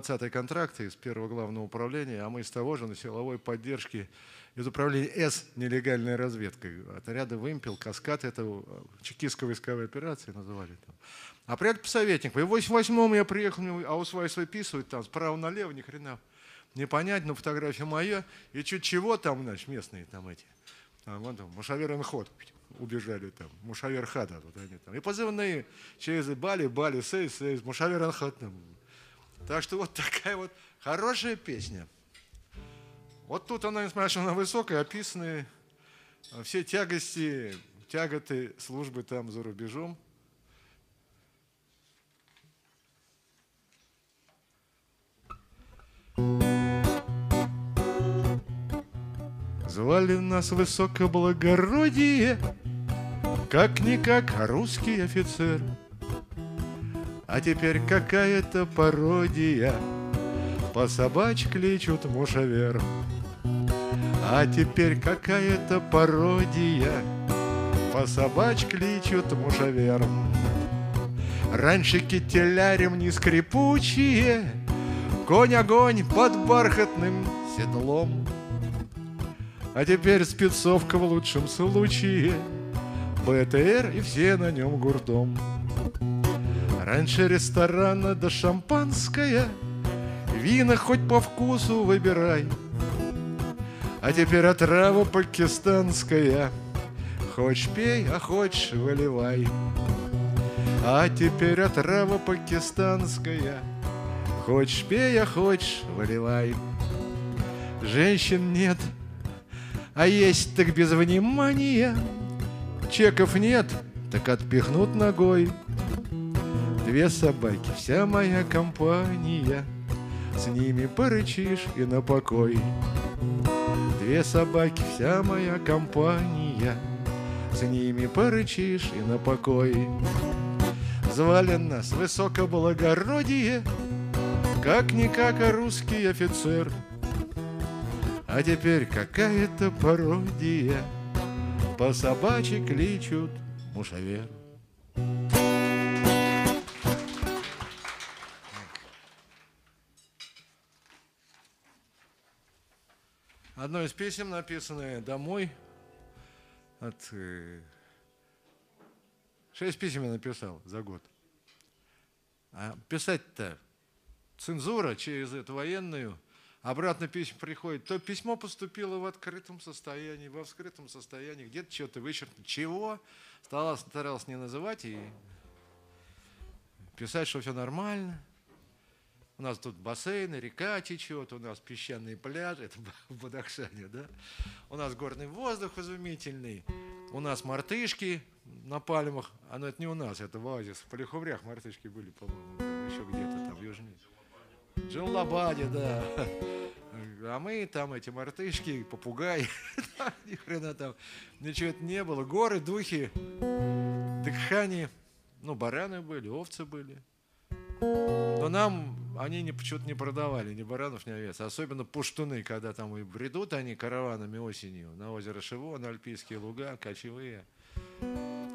20-й контракт из первого главного управления, а мы из того же на силовой поддержке из управления С нелегальной разведкой. Отряды «Вымпел», «Каскад», это чекистско-войсковые операции называли там. А приятель советник. В 88-м я приехал, а у своих выписывают там справа налево, ни хрена не понять, но фотография моя, и чуть чего там, значит, местные там эти. А вон там, мушавер ход убежали там, мушавер хата, вот они там. И позывные через Бали, Бали, Сейс, мушавер анхат там. Так что вот такая вот хорошая песня. Вот тут она, несмотря на то, что она высокая, описаны все тягости, тяготы службы там за рубежом. Звали нас высокоблагородие, как-никак русский офицер. А теперь какая-то пародия, по собачь кличут мушавер. А теперь какая-то пародия, по собачь кличут мушавер. Раньше кителя ремни скрипучие, конь-огонь под бархатным седлом. А теперь спецовка в лучшем случае, БТР и все на нем гуртом. Раньше ресторана да шампанское, вина хоть по вкусу выбирай. А теперь отрава пакистанская, хочешь пей, а хочешь выливай. А теперь отрава пакистанская, хочешь пей, а хочешь выливай. Женщин нет, а есть так без внимания, чеков нет, так отпихнут ногой. Две собаки, вся моя компания, с ними порычишь и на покой. Две собаки, вся моя компания, с ними порычишь и на покой. Звали нас высокоблагородие, как-никак русский офицер. А теперь какая-то пародия, по собачьи кличут мушавер. Одно из писем, написанное домой, от 6 писем я написал за год. А писать-то цензура через эту военную. Обратно письмо приходит, то письмо поступило в открытом состоянии, во вскрытом состоянии, где-то что-то вычеркнуть. Чего? Старался не называть и писать, что все нормально. У нас тут бассейны, река течет, у нас песчаные пляжи, это в Бадахшане, да? У нас горный воздух изумительный, у нас мартышки на пальмах, а ну это не у нас, это в оазисе, в Полиховрях мартышки были, по-моему, еще где-то там южнее. Джелалабаде, да. А мы там эти мартышки, попугаи, ни хрена там, ничего это не было. Горы, духи, дыхани, ну бараны были, овцы были. Но нам они почему-то не продавали, ни баранов, ни овец. Особенно пуштуны, когда там и бредут они караванами осенью на озеро Шиво, на Альпийские луга, кочевые.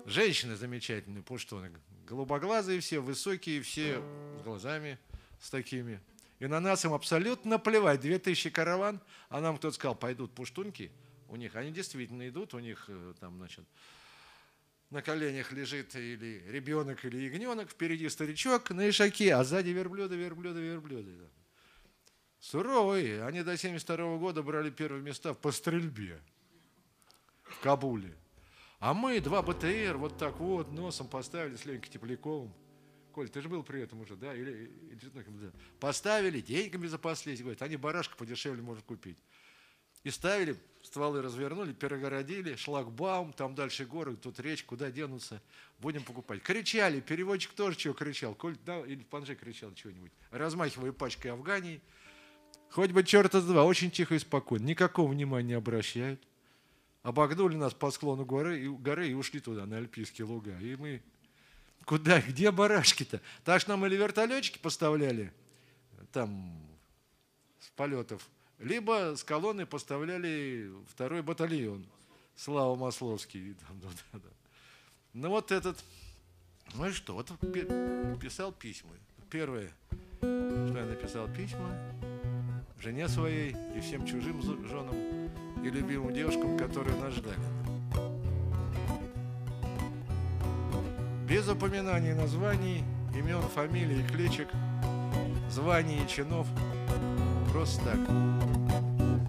Женщины замечательные, пуштуны. Голубоглазые все, высокие все, с глазами, с такими. И на нас им абсолютно плевать. 2000 караван, а нам кто-то сказал, пойдут пуштунки, у них они действительно идут, у них там, значит, на коленях лежит или ребенок, или ягненок, впереди старичок на ишаке, а сзади верблюды, верблюды, верблюды. Суровые. Они до 1972 года брали первые места по стрельбе в Кабуле. А мы 2 БТР вот так вот носом поставили с Ленькой Тепляковым. Коль, ты же был при этом уже, да? Или, поставили, деньгами запаслись, говорят, они барашка подешевле можно купить. И ставили, стволы развернули, перегородили, шлагбаум, там дальше горы, тут речь, куда денутся, будем покупать. Кричали, переводчик тоже чего кричал, Коль, да, или Панже кричал чего-нибудь, размахивая пачкой Афгании. Хоть бы черта с два, очень тихо и спокойно, никакого внимания не обращают. Обогнули нас по склону горы и ушли туда, на Альпийские луга, и мы... Куда? Где барашки-то? Так что нам или вертолетчики поставляли там с полетов, либо с колонны поставляли 2-й батальон. Слава Масловский. Ну вот этот, ну и что, вот писал письма. Первое, что я написал письма жене своей и всем чужим женам и любимым девушкам, которые нас ждали. Без упоминаний названий, имен, фамилий, кличек, званий и чинов. Просто так.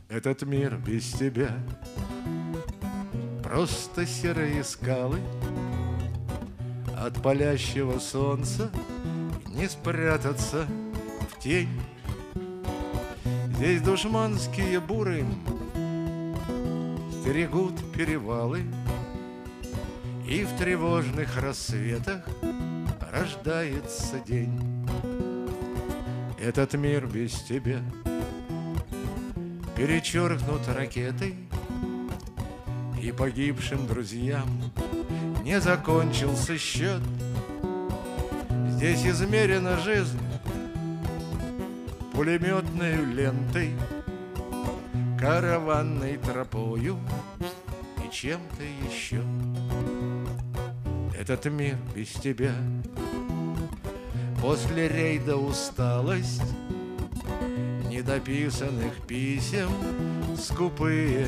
Этот мир без тебя. Просто серые скалы. От палящего солнца не спрятаться в тень. Здесь душманские буры стерегут перевалы, и в тревожных рассветах рождается день. Этот мир без тебя перечеркнут ракетой, и погибшим друзьям не закончился счет. Здесь измерена жизнь пулеметной лентой, караванной тропою и чем-то еще. Этот мир без тебя. После рейда усталость, недописанных писем, скупые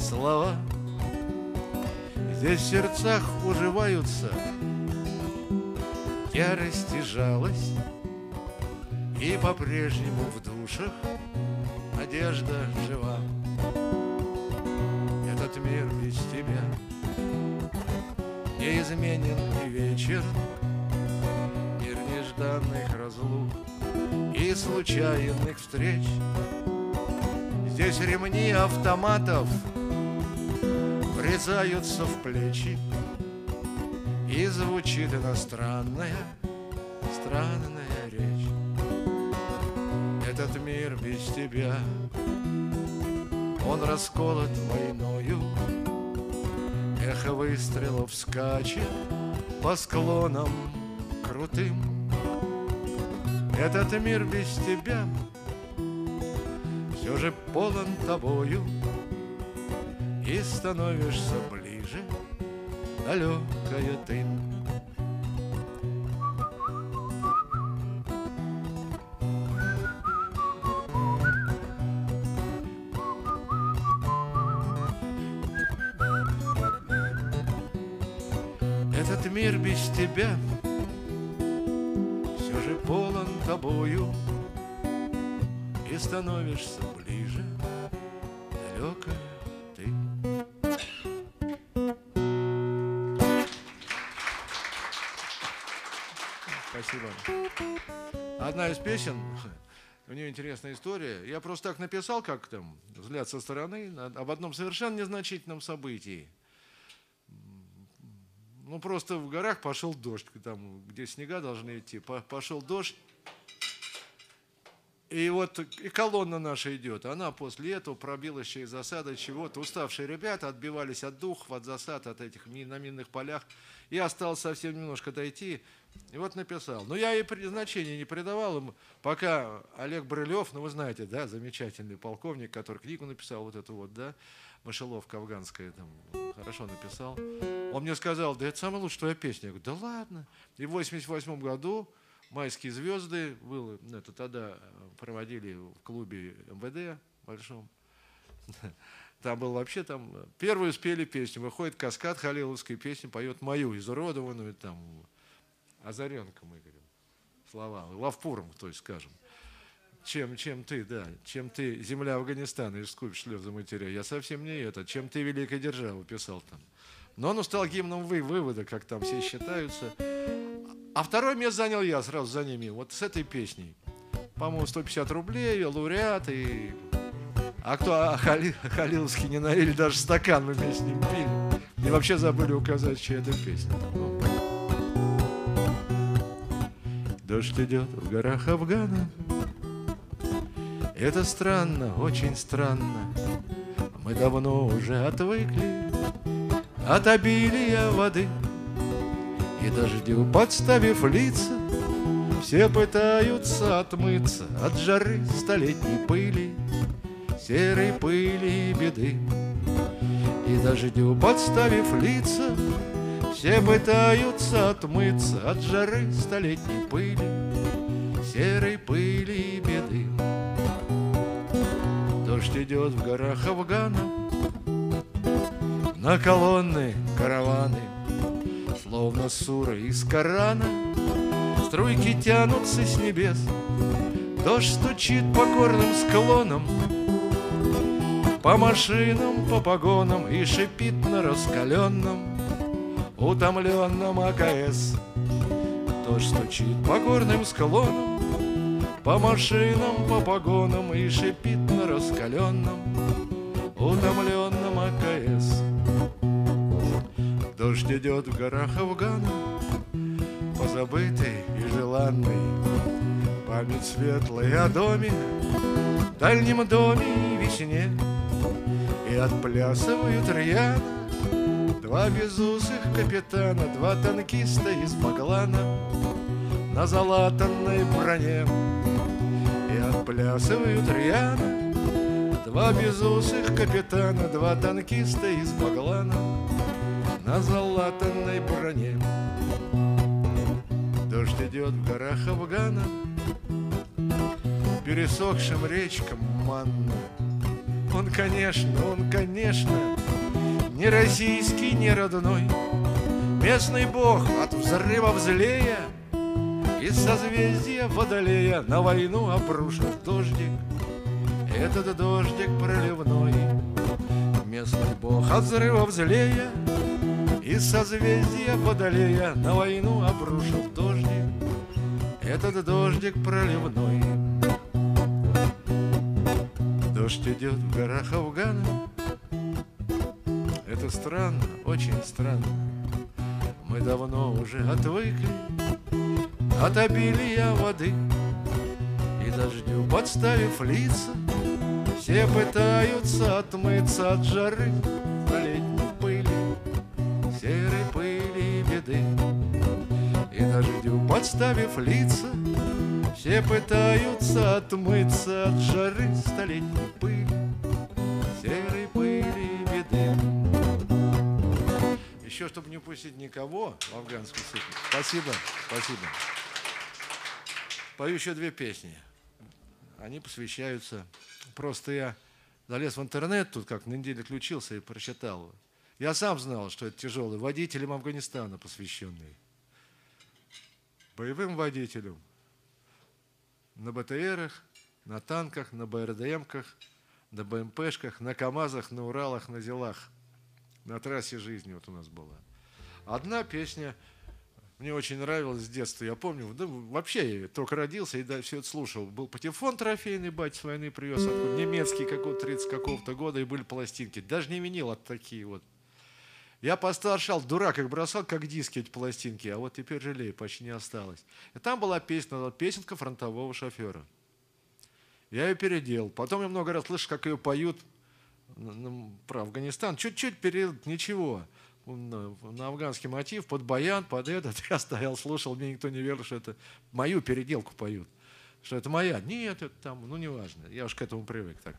слова. Здесь в сердцах уживаются ярость и жалость, и по-прежнему в душах надежда жива. Этот мир без тебя неизменен и вечер, мир нежданных разлук и случайных встреч. Здесь ремни автоматов врезаются в плечи, и звучит иностранная, странная речь. Этот мир без тебя, он расколот войною, эхо выстрелов скачет по склонам крутым. Этот мир без тебя все же полон тобою, и становишься ближе, далекая ты. Этот мир без тебя все же полон тобою, и становишься ближе, далекая. Одна из песен, у нее интересная история. Я просто так написал, как там, взгляд со стороны, об одном совершенно незначительном событии. Ну, просто в горах пошел дождь, там, где снега должны идти. Пошел дождь, и вот и колонна наша идет. Она после этого пробилась через засады чего-то. Уставшие ребята отбивались от духов, от засад, от этих на минных полях. И осталось совсем немножко дойти. И вот написал. Но я и значения не придавал им, пока Олег Брылев, ну вы знаете, да, замечательный полковник, который книгу написал, вот эту вот, да, мышеловка афганская, там, хорошо написал. Он мне сказал, да это самая лучшая песня. Я говорю, да ладно. И в 88 году «Майские звезды» было, это тогда проводили в клубе МВД большом. Там был вообще, там первую спели песню. Выходит «Каскад» халиловской песни, поет мою изуродованную, там, Озаренком, Игорем, слова, лавпуром, то есть, скажем. Чем ты, да, чем ты, земля Афганистана, искупишь слезы матеря. Я совсем не это, чем ты, великая держава, писал там. Но он стал гимном вывода, как там все считаются. А второе место занял я сразу за ними, вот с этой песней. По-моему, 150 рублей, лауреат и... А кто Халиловский не налили, даже стакан мы вместе с ним пили. И вообще забыли указать, чья это песня. Дождь идет в горах Афгана. Это странно, очень странно. Мы давно уже отвыкли от обилия воды. И дождю, подставив лица, все пытаются отмыться от жары столетней пыли, серой пыли и беды. И дождю, подставив лица, все пытаются отмыться от жары столетней пыли, серой пыли и беды. Дождь идет в горах Афгана, на колонны караваны, словно суры из Корана, струйки тянутся с небес. Дождь стучит по горным склонам, по машинам, по погонам и шипит на раскаленном, утомленном АКС. Дождь стучит по горным склонам, по машинам, по погонам и шипит на раскаленном, утомленном АКС. Дождь идет в горах Афгана, позабытый и желанный, память светлая о доме, дальнем доме и весне. И отплясывают рьяно два безусых капитана, два танкиста из Баглана на залатанной броне. И отплясывают рьяно два безусых капитана, два танкиста из Баглана на залатанной броне. Дождь идет в горах Афгана, пересохшим речкам манна. Он, конечно, не российский, не родной, местный бог от взрывов злея, из созвездия Водолея на войну обрушил дождик, этот дождик проливной. Местный бог от взрывов злея, из созвездия Водолея на войну обрушил дождик, этот дождик проливной. Дождь идет в горах Афгана. Это странно, очень странно. Мы давно уже отвыкли от обилия воды. И дождю подставив лица, все пытаются отмыться от жары летней пыли, серой пыли и беды. И дождю подставив лица, все пытаются отмыться от жары столетней пыли, серой пыли и беды. Еще, чтобы не упустить никого в афганскую сыпь. Спасибо, спасибо. Пою еще две песни. Они посвящаются. Просто я залез в интернет, тут как на неделе включился и прочитал. Я сам знал, что это тяжелый, водителям Афганистана посвященный. Боевым водителям. На БТРах, на танках, на БРДМках, на БМПшках, на КАМАЗах, на Уралах, на Зилах. На трассе жизни вот у нас была. Одна песня мне очень нравилась с детства. Я помню, да, вообще я только родился и да, все это слушал. Был патефон трофейный, батя с войны привез, немецкий какого-то 30 какого-то года, и были пластинки. Даже не винил, а такие вот. Я постаршал, дурак их бросал, как диски эти пластинки, а вот теперь жалею, почти не осталось. И там была песенка фронтового шофера. Я ее переделал. Потом я много раз слышал, как ее поют про Афганистан. Чуть-чуть переделал, ничего. На афганский мотив, под баян, под этот. Я стоял, слушал, мне никто не верил, что это мою переделку поют. Что это моя. Нет, это там, ну неважно. Я уж к этому привык так.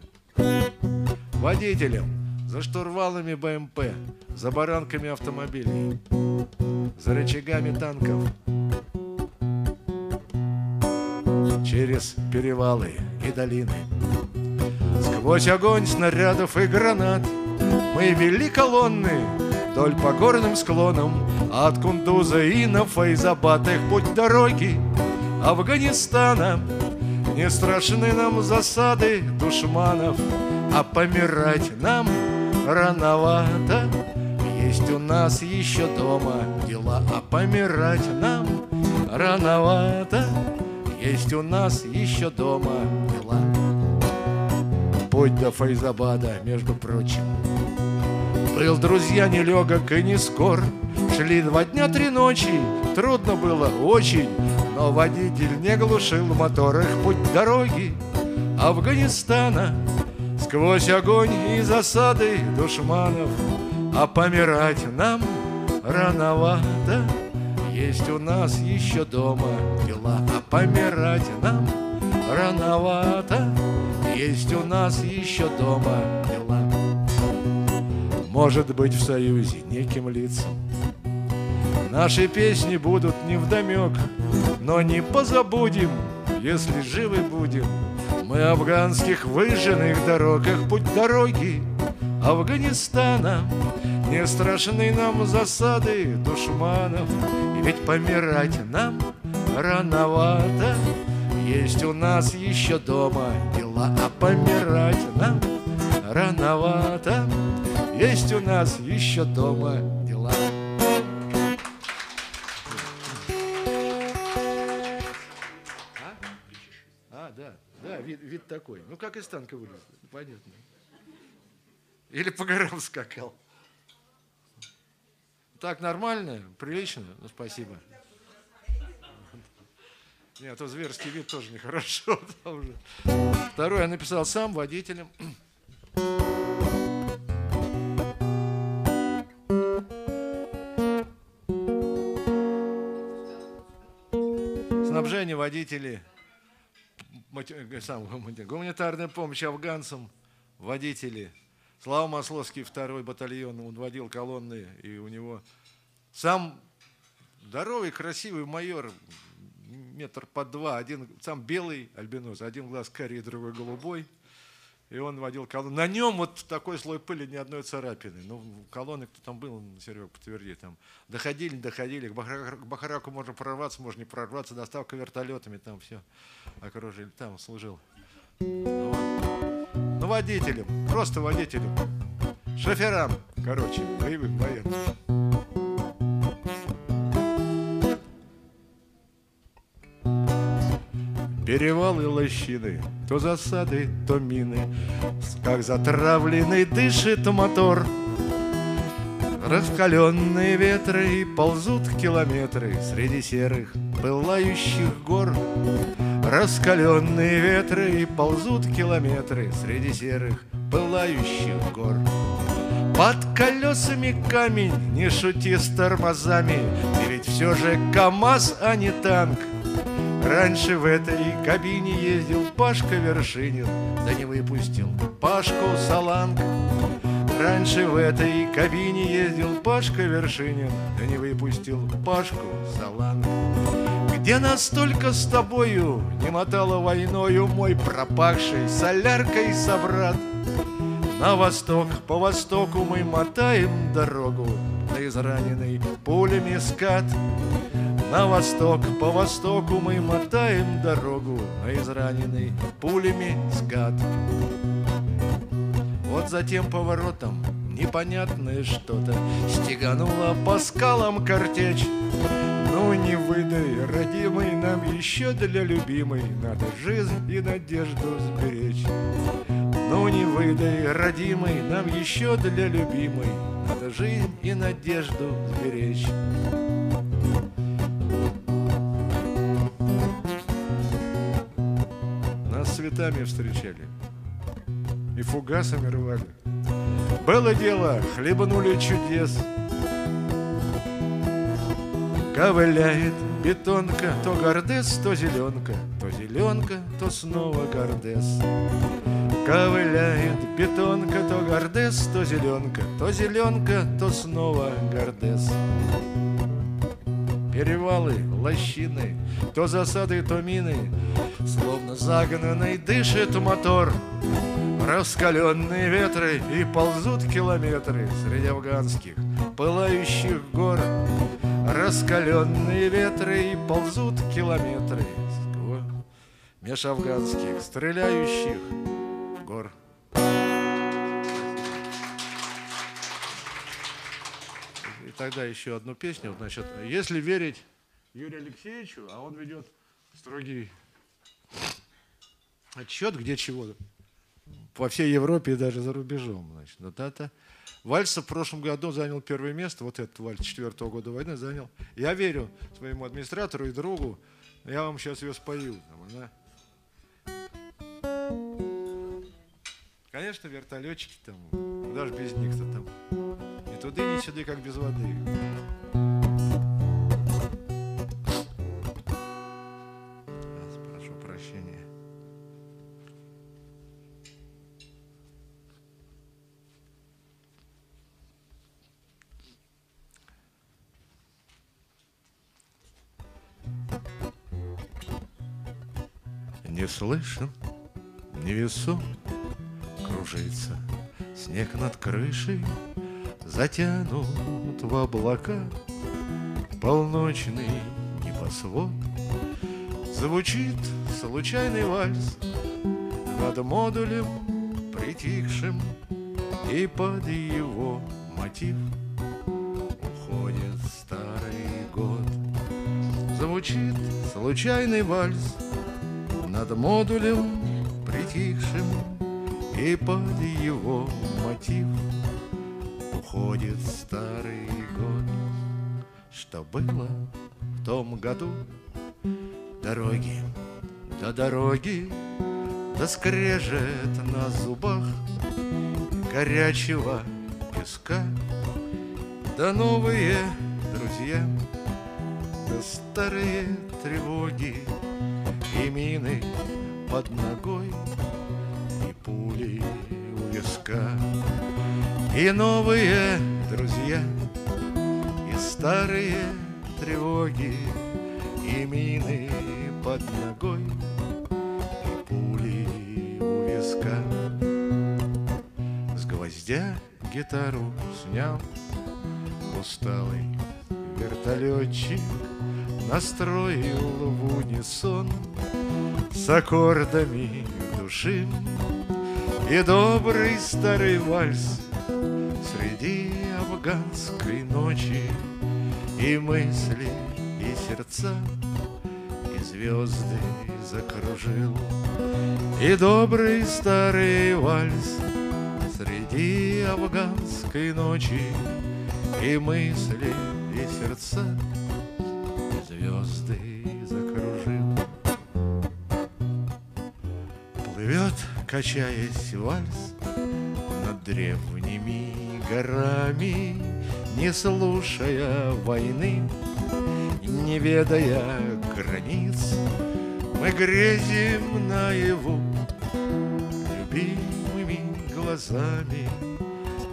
Водителям. За штурвалами БМП, за баранками автомобилей, за рычагами танков, через перевалы и долины, сквозь огонь снарядов и гранат мы вели колонны вдоль по горным склонам, от Кундуза и на Файзабад. Их путь дороги Афганистана, не страшны нам засады душманов, а помирать нам рановато, есть у нас еще дома дела, а помирать нам рановато, есть у нас еще дома дела. Путь до Файзабада, между прочим, был, друзья, нелегок и не скор. Шли 2 дня 3 ночи, трудно было очень, но водитель не глушил мотор. Их путь дороги Афганистана, сквозь огонь и засады душманов, а помирать нам рановато, есть у нас еще дома дела, а помирать нам рановато, есть у нас еще дома дела. Может быть, в союзе неким лицам наши песни будут невдомек, но не позабудем если живы будем, мы афганских выжженных дорогах путь дороги Афганистана. Не страшны нам засады душманов, и ведь помирать нам рановато. Есть у нас еще дома дела, а помирать нам рановато. Есть у нас еще дома дела. Да, вид такой. Ну, как из танка вылез, понятно. Или по горам скакал. Так нормально, прилично? Ну, спасибо. Нет, то зверский вид тоже нехорошо. Второй я написал сам водителем. Снабжение водителей, гуманитарная помощь афганцам, водители. Слава Масловский, 2-й батальон, он водил колонны, и у него сам здоровый, красивый майор, метр под два, один сам белый альбинос, один глаз карий, другой голубой, и он водил колонны. На нем вот такой слой пыли, ни одной царапины. Ну, колонны, кто там был, Серега подтвердит, там доходили, к Бахараку можно прорваться, можно не прорваться, доставка вертолетами, там все окружили, там служил. Ну, водителям, просто водителям, шоферам, короче, боевым военным. Перевалы, лощины, то засады, то мины, как затравленный дышит мотор. Раскаленные ветры и ползут километры среди серых пылающих гор. Раскаленные ветры и ползут километры среди серых пылающих гор. Под колесами камень, не шути с тормозами, и ведь все же КамАЗ, а не танк. Раньше в этой кабине ездил Пашка Вершинин, да не выпустил Пашку Саланг. Раньше в этой кабине ездил Пашка Вершинин, да не выпустил Пашку Саланг. Где настолько с тобою не мотало войною мой пропахший соляркой собрат? На восток, по востоку мы мотаем дорогу на израненный пулями скат. На восток, по востоку мы мотаем дорогу на израненный пулями скат. Вот за тем поворотом непонятное что-то стегануло по скалам картечь. Ну не выдай, родимый, нам еще для любимой надо жизнь и надежду сберечь. Ну не выдай, родимый, нам еще для любимой надо жизнь и надежду сберечь. Цветами встречали и фугасами рвали. Было дело, хлебанули чудес. Ковыляет бетонка, то Гордез, то зеленка, то зеленка, то снова Гордез. Ковыляет бетонка, то Гордез, то зеленка, то зеленка, то снова Гордез. Перевалы, лощины, то засады, то мины, словно загнанный дышит мотор. Раскаленные ветры и ползут километры среди афганских пылающих гор. Раскаленные ветры и ползут километры меж афганских стреляющих гор. Тогда еще одну песню, вот, значит, если верить Юрию Алексеевичу, а он ведет строгий отсчет, где чего, по всей Европе и даже за рубежом. Значит, вот это. Вальс в прошлом году занял первое место, вот этот вальс 4-го года войны занял. Я верю своему администратору и другу, я вам сейчас ее спою. Она... Конечно, вертолетчики там, даже без них-то там. Туда и сюда, как без воды. Прошу прощения. еле слышен, невесом кружится снег над крышей, затянут в облака полночный небосвод. Звучит случайный вальс над модулем притихшим, и под его мотив уходит старый год. Звучит случайный вальс над модулем притихшим, и под его мотив уходит старый год. Что было в том году? Дороги, до дороги, да скрежет на зубах горячего песка, да новые друзья, да старые тревоги, и мины под ногой, и пули у виска. И новые друзья, и старые тревоги, и мины под ногой, и пули у виска. С гвоздя гитару снял усталый вертолетчик, настроил в унисон с аккордами души, и добрый старый вальс среди афганской ночи, и мысли, и сердца, и звезды закружил, и добрый старый вальс среди афганской ночи, и мысли, и сердца, и звезды закружил. Плывет, качаясь, вальс над древними горами, не слушая войны, не ведая границ, мы грезим наяву любимыми глазами,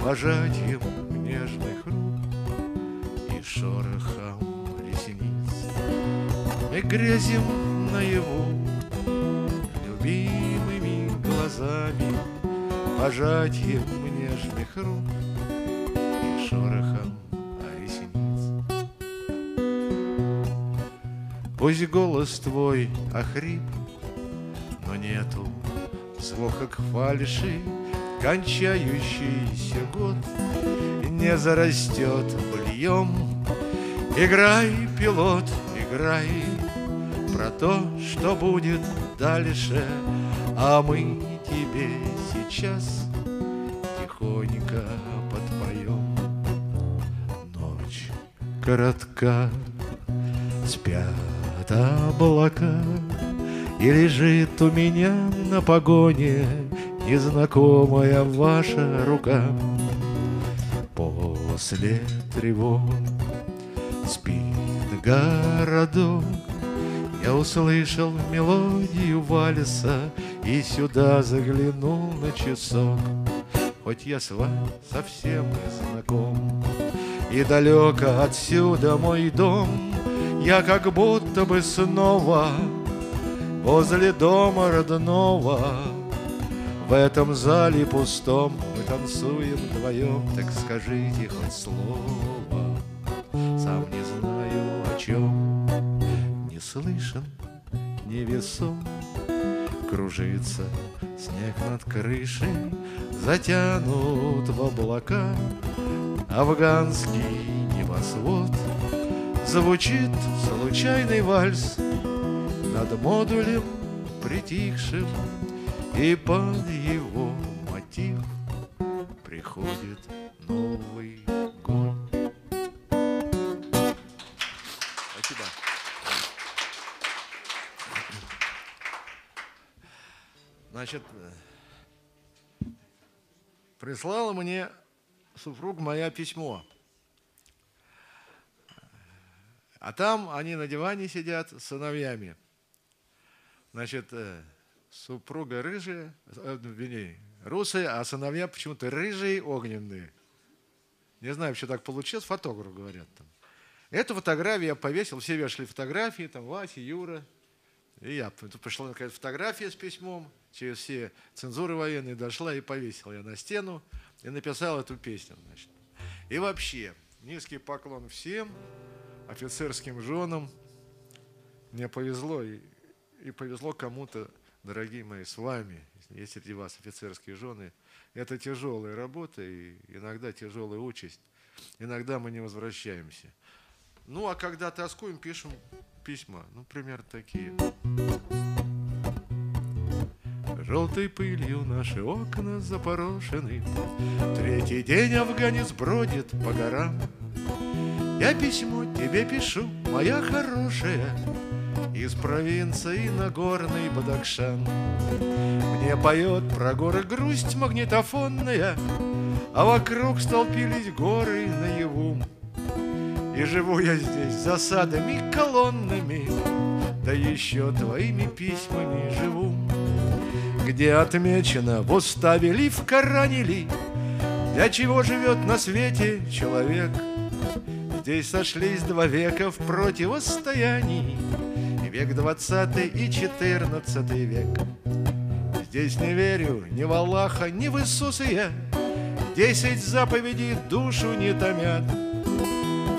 пожатием нежных рук и шорохом ресниц. Мы грезим наяву любимыми глазами, пожатием нежных рук и шорохом ресниц. Пусть голос твой охрип, но нету слуха к фальши, кончающийся год не зарастет быльем. Играй, пилот, играй про то, что будет дальше, а мы тебе сейчас тихонько подпоем. Ночь коротка, спят облака, и лежит у меня на погоне незнакомая ваша рука. После тревог спит городок, я услышал мелодию вальса и сюда заглянул на часок. Хоть я с вами совсем не знаком, и далеко отсюда мой дом, я как будто бы снова возле дома родного. В этом зале пустом мы танцуем вдвоем, так скажите хоть слово, сам не знаю о чем. Не слышен, невесом кружится снег над крышей, затянут в облака афганский небосвод. Звучит случайный вальс над модулем притихшим, и под его мотив приходит Новый год. Спасибо. Значит, прислала мне супруг моя письмо. А там они на диване сидят с сыновьями. Значит, супруга рыжая, русая, а сыновья почему-то рыжие и огненные. Не знаю, почему так получилось, фотограф, говорят там. Эту фотографию я повесил, все вешали фотографии, там Вася, Юра, И я пришла наконец фотография с письмом, через все цензуры военные дошла и повесила я на стену и написал эту песню. Значит. И вообще, низкий поклон всем офицерским женам. Мне повезло и повезло кому-то, дорогие мои, с вами. Есть среди вас офицерские жены. Это тяжелая работа и иногда тяжелая участь. Иногда мы не возвращаемся. Ну, а когда тоскуем, пишем письма. Ну, примерно такие. Желтой пылью наши окна запорошены. Третий день афганец бродит по горам. Я письмо тебе пишу, моя хорошая, из провинции на горный Бадахшан. Мне поет про горы грусть магнитофонная, а вокруг столпились горы наяву. И живу я здесь засадами, колоннами, да еще твоими письмами живу. Где отмечено, в уставе ли, в Коране ли, для чего живет на свете человек. Здесь сошлись два века в противостоянии, век 20 и 14 век. Здесь не верю ни в Аллаха, ни в Иисуса я, 10 заповедей душу не томят.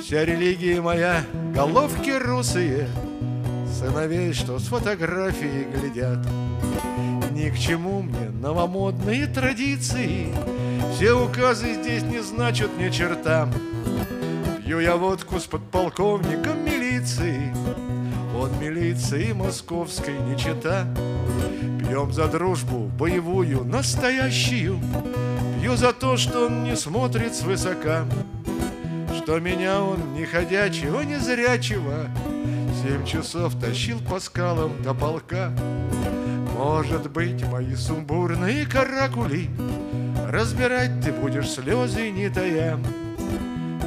Вся религия моя, головки русые, сыновей, что с фотографии глядят. Ни к чему мне новомодные традиции, все указы здесь не значат ни черта. Пью я водку с подполковником милиции, он милиции московской не чета. Пьем за дружбу боевую, настоящую, пью за то, что он не смотрит свысока, что меня он не ходячего, не зрячего 7 часов тащил по скалам до полка. Может быть, мои сумбурные каракули разбирать ты будешь слезы не тая.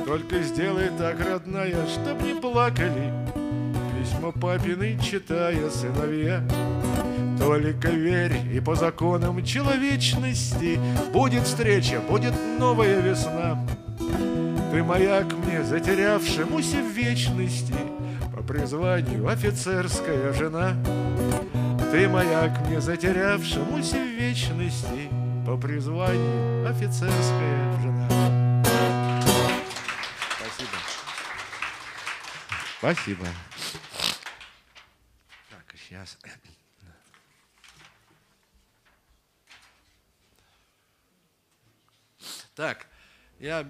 Только сделай так, родная, чтоб не плакали письма папины, читая сыновья. Только верь, и по законам человечности будет встреча, будет новая весна. Ты маяк мне, затерявшемуся в вечности, по призванию офицерская жена. Ты маяк мне, затерявшемуся в вечности, по призванию офицерская жена. Спасибо. Спасибо. Так, сейчас. Так, я,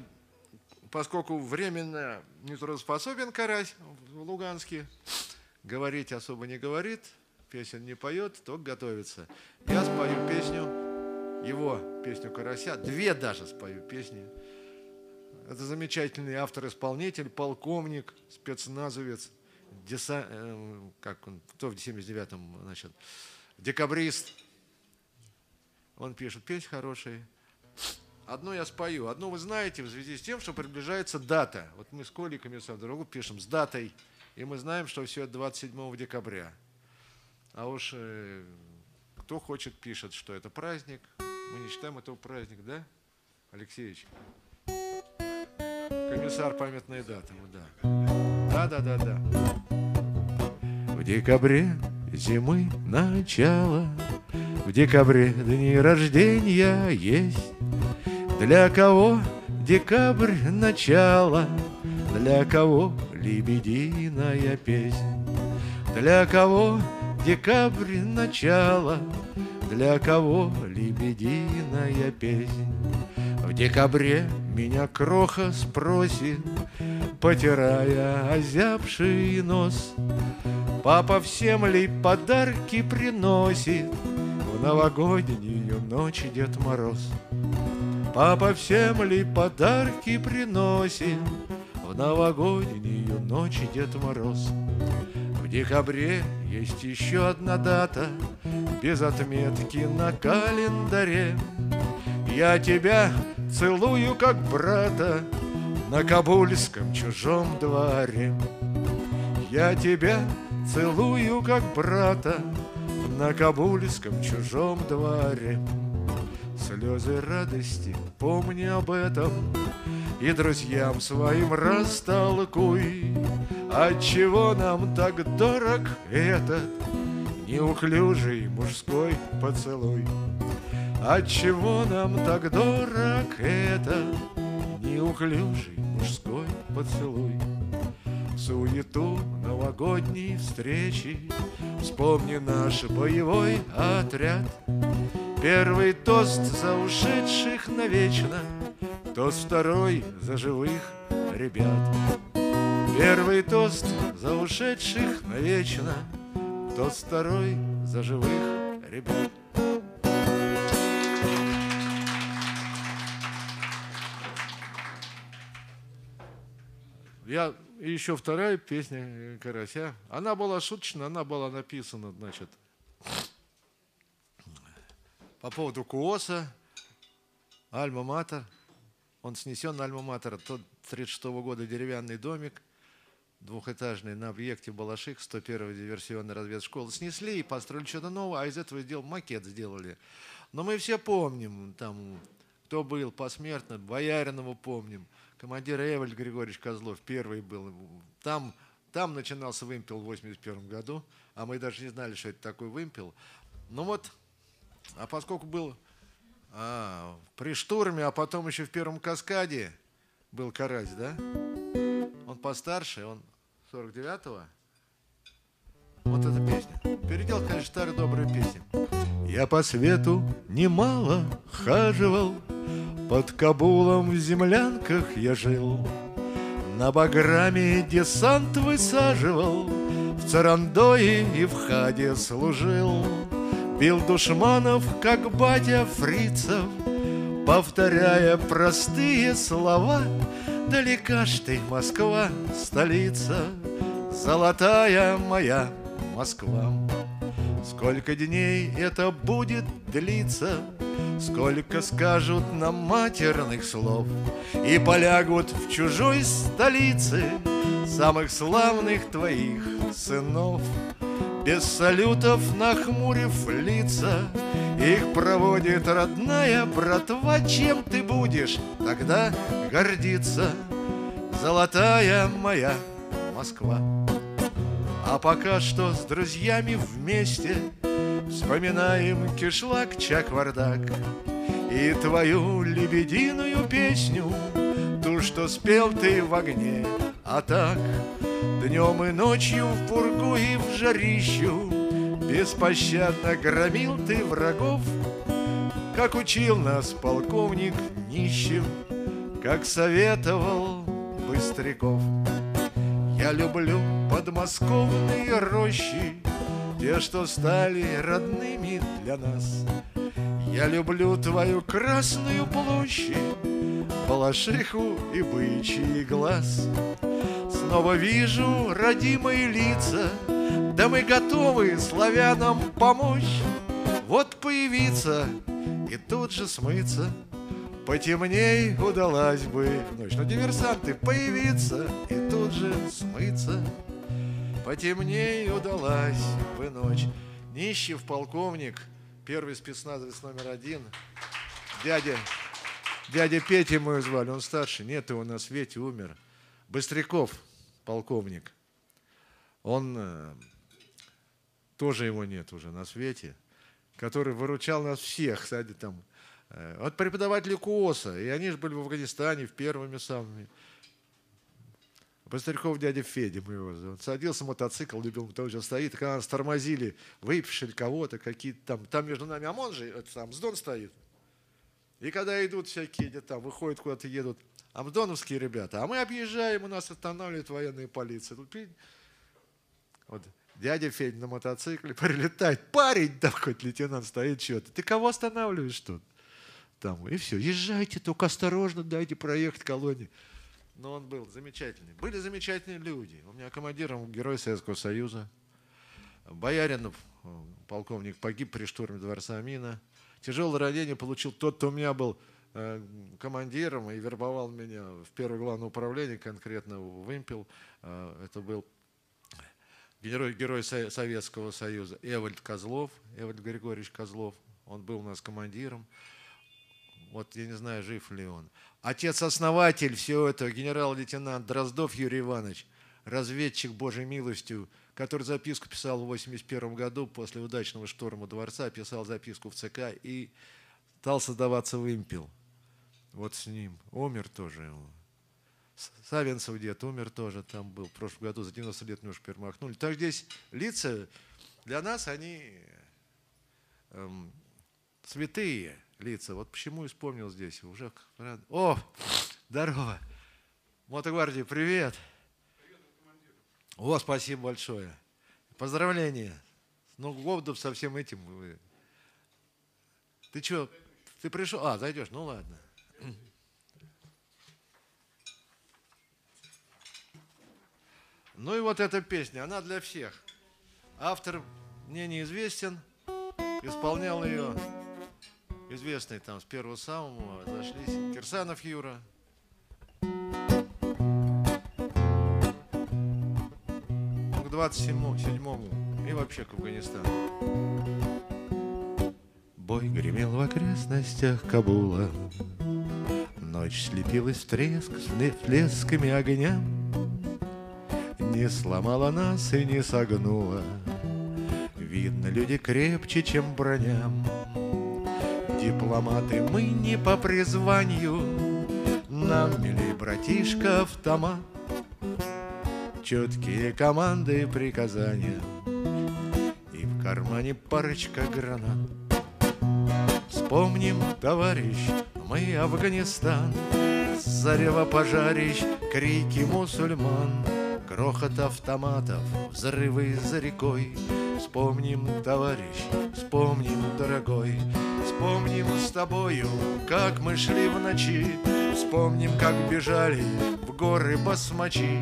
поскольку временно нетрудоспособен карась в Луганске, говорить особо не говорит, песен не поет, только готовится. Я спою песню, его песню карася, две даже спою песни. Это замечательный автор-исполнитель, полковник, спецназовец, как он, кто в 79-м, значит, декабрист. Он пишет песни хорошие. Одну я спою, одну вы знаете в связи с тем, что приближается дата. Вот мы с коллегами с другу пишем с датой, и мы знаем, что все это 27 декабря. А уж кто хочет, пишет, что это праздник. Мы не считаем этого праздник, да, Алексеевич? Комиссар, памятная дата, да. Да. В декабре зимы начало, в декабре дни рождения есть. Для кого декабрь начало, для кого лебединая песня. Для кого декабрь начало, для кого лебединая песня. В декабре меня кроха спросит, потирая озябший нос. Папа всем ли подарки приносит, в новогоднюю ночь Дед Мороз? Папа всем ли подарки приносит, в новогоднюю ночь Дед Мороз? В декабре есть еще одна дата, без отметки на календаре. Я тебя целую, как брата, на кабульском чужом дворе. Я тебя целую, как брата, на кабульском чужом дворе. Слезы радости, помни об этом, и друзьям своим растолкуй, отчего нам так дорог этот неуклюжий мужской поцелуй. Отчего нам так дорог это неуклюжий мужской поцелуй? Суету новогодней встречи вспомни наш боевой отряд. Первый тост за ушедших навечно, тост второй за живых ребят. Первый тост за ушедших навечно, тост второй за живых ребят. Я... И еще вторая песня «Карася». Она была шуточная, она была написана, значит, по поводу КУОСа, альма-матер. Он снесен, альма-матер. Тот 36-го года деревянный домик, двухэтажный, на объекте Балашиха, 101-й диверсионной разведшколы. Снесли и построили что-то новое, а из этого макет сделали. Но мы все помним, там, кто был посмертно, Бояринова помним. Командир Эвальд Григорьевич Козлов первый был. Там начинался вымпел в 1981 году, а мы даже не знали, что это такой вымпел. Ну вот, а поскольку был при штурме, а потом еще в первом каскаде был Карась, да? Он постарше, он 49-го. Вот эта песня. Передел, конечно, старые добрые песни. Я по свету немало хаживал, под Кабулом в землянках я жил, на Баграме десант высаживал, в Царандое и в Хаде служил, бил душманов, как батя фрицев, повторяя простые слова: далека ж ты, Москва, столица, золотая моя Москва. Сколько дней это будет длиться, сколько скажут нам матерных слов и полягут в чужой столице самых славных твоих сынов. Без салютов, нахмурив лица, их проводит родная братва. Чем ты будешь тогда гордиться, золотая моя Москва? А пока что с друзьями вместе вспоминаем кишлак, чак-вардак и твою лебединую песню, ту, что спел ты в огне, а так днем и ночью в пургу и в жарищу беспощадно громил ты врагов, как учил нас полковник Нищим, как советовал Быстряков. Я люблю подмосковные рощи, те, что стали родными для нас. Я люблю твою Красную площадь, Балашиху и бычий глаз. Снова вижу родимые лица, да мы готовы славянам помочь. Вот появиться и тут же смыться, потемней удалась бы ночь. Но диверсанты появиться и тут же смыться, потемнее удалась бы ночь. Нищев, полковник, первый спецназовец №1. Дядя Петя мы его звали, он старше. Нет, его у нас Ветя умер. Быстряков, полковник. Он тоже, его нет уже на свете, который выручал нас всех, кстати, там. Вот преподаватели КУОСа, и они же были в Афганистане в первыми самыми. Быстряков дядя Федя, мы его, он садился в мотоцикл, любил, потому что стоит, и когда нас тормозили, выпишили кого-то, какие-то там между нами ОМОН же, там МСДОН стоит. И когда идут всякие, где там, выходят куда-то, едут амсдоновские ребята, а мы объезжаем, у нас останавливает военная полиция. Вот дядя Федя на мотоцикле прилетает, парень такой, лейтенант стоит, что-то, ты кого останавливаешь тут? Там, и все, езжайте, только осторожно, дайте проехать колонии. Но он был замечательный. Были замечательные люди. У меня командиром Герой Советского Союза. Бояринов, полковник, погиб при штурме Дворца Мина. Тяжелое ранение получил тот, кто у меня был командиром и вербовал меня в первое главное управление, конкретно вымпел. Это был герой Советского Союза Эвальд Козлов, Эвальд Григорьевич Козлов. Он был у нас командиром. Вот я не знаю, жив ли он. Отец-основатель всего этого, генерал-лейтенант Дроздов Юрий Иванович, разведчик Божьей милостью, который записку писал в 1981 году после удачного штурма дворца, писал записку в ЦК и стал создаваться «Вымпел». Вот с ним. Умер тоже. Савенцев дед умер тоже, там был в прошлом году, за 90 лет мы уже перемахнули. Так здесь лица для нас, они святые лица. Вот почему и вспомнил здесь. Уже рад. О, здорово. Мотогвардия, привет. Привет, командир. О, спасибо большое. Поздравления. Ну, Говдов со всем этим. Ты что, ты пришел? А, зайдешь, ну ладно. Ну и вот эта песня, она для всех. Автор мне неизвестен, исполнял ее известный там с первого самого, зашлись Кирсанов Юра. Ну, к 27-му и вообще к Афганистану. Бой гремел в окрестностях Кабула, ночь слепилась в треск с лесками огня. Не сломала нас и не согнула, видно, люди крепче, чем броня. Дипломаты мы не по призванию, нам, милей братишка, автомат. Четкие команды и приказания, и в кармане парочка гранат. Вспомним, товарищ, мы Афганистан, зарево пожарищ, крики мусульман, грохот автоматов, взрывы за рекой. Вспомним, товарищ, вспомним, дорогой, вспомним с тобою, как мы шли в ночи, вспомним, как бежали в горы басмачи,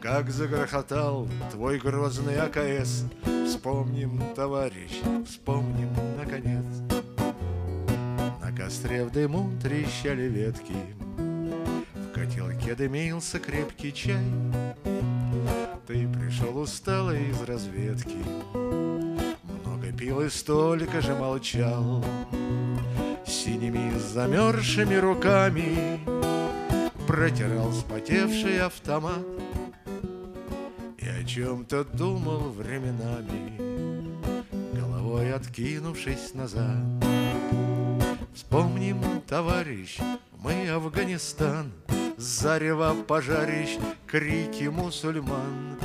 как загрохотал твой грозный АКС. Вспомним, товарищ, вспомним, наконец. На костре в дыму трещали ветки, в котелке дымился крепкий чай. Ты пришел усталый из разведки, много пил и столько же молчал. Синими замерзшими руками протирал вспотевший автомат и о чем-то думал временами, головой откинувшись назад. Вспомним, товарищ, мы Афганистан, зарево пожарищ, крики мусульман,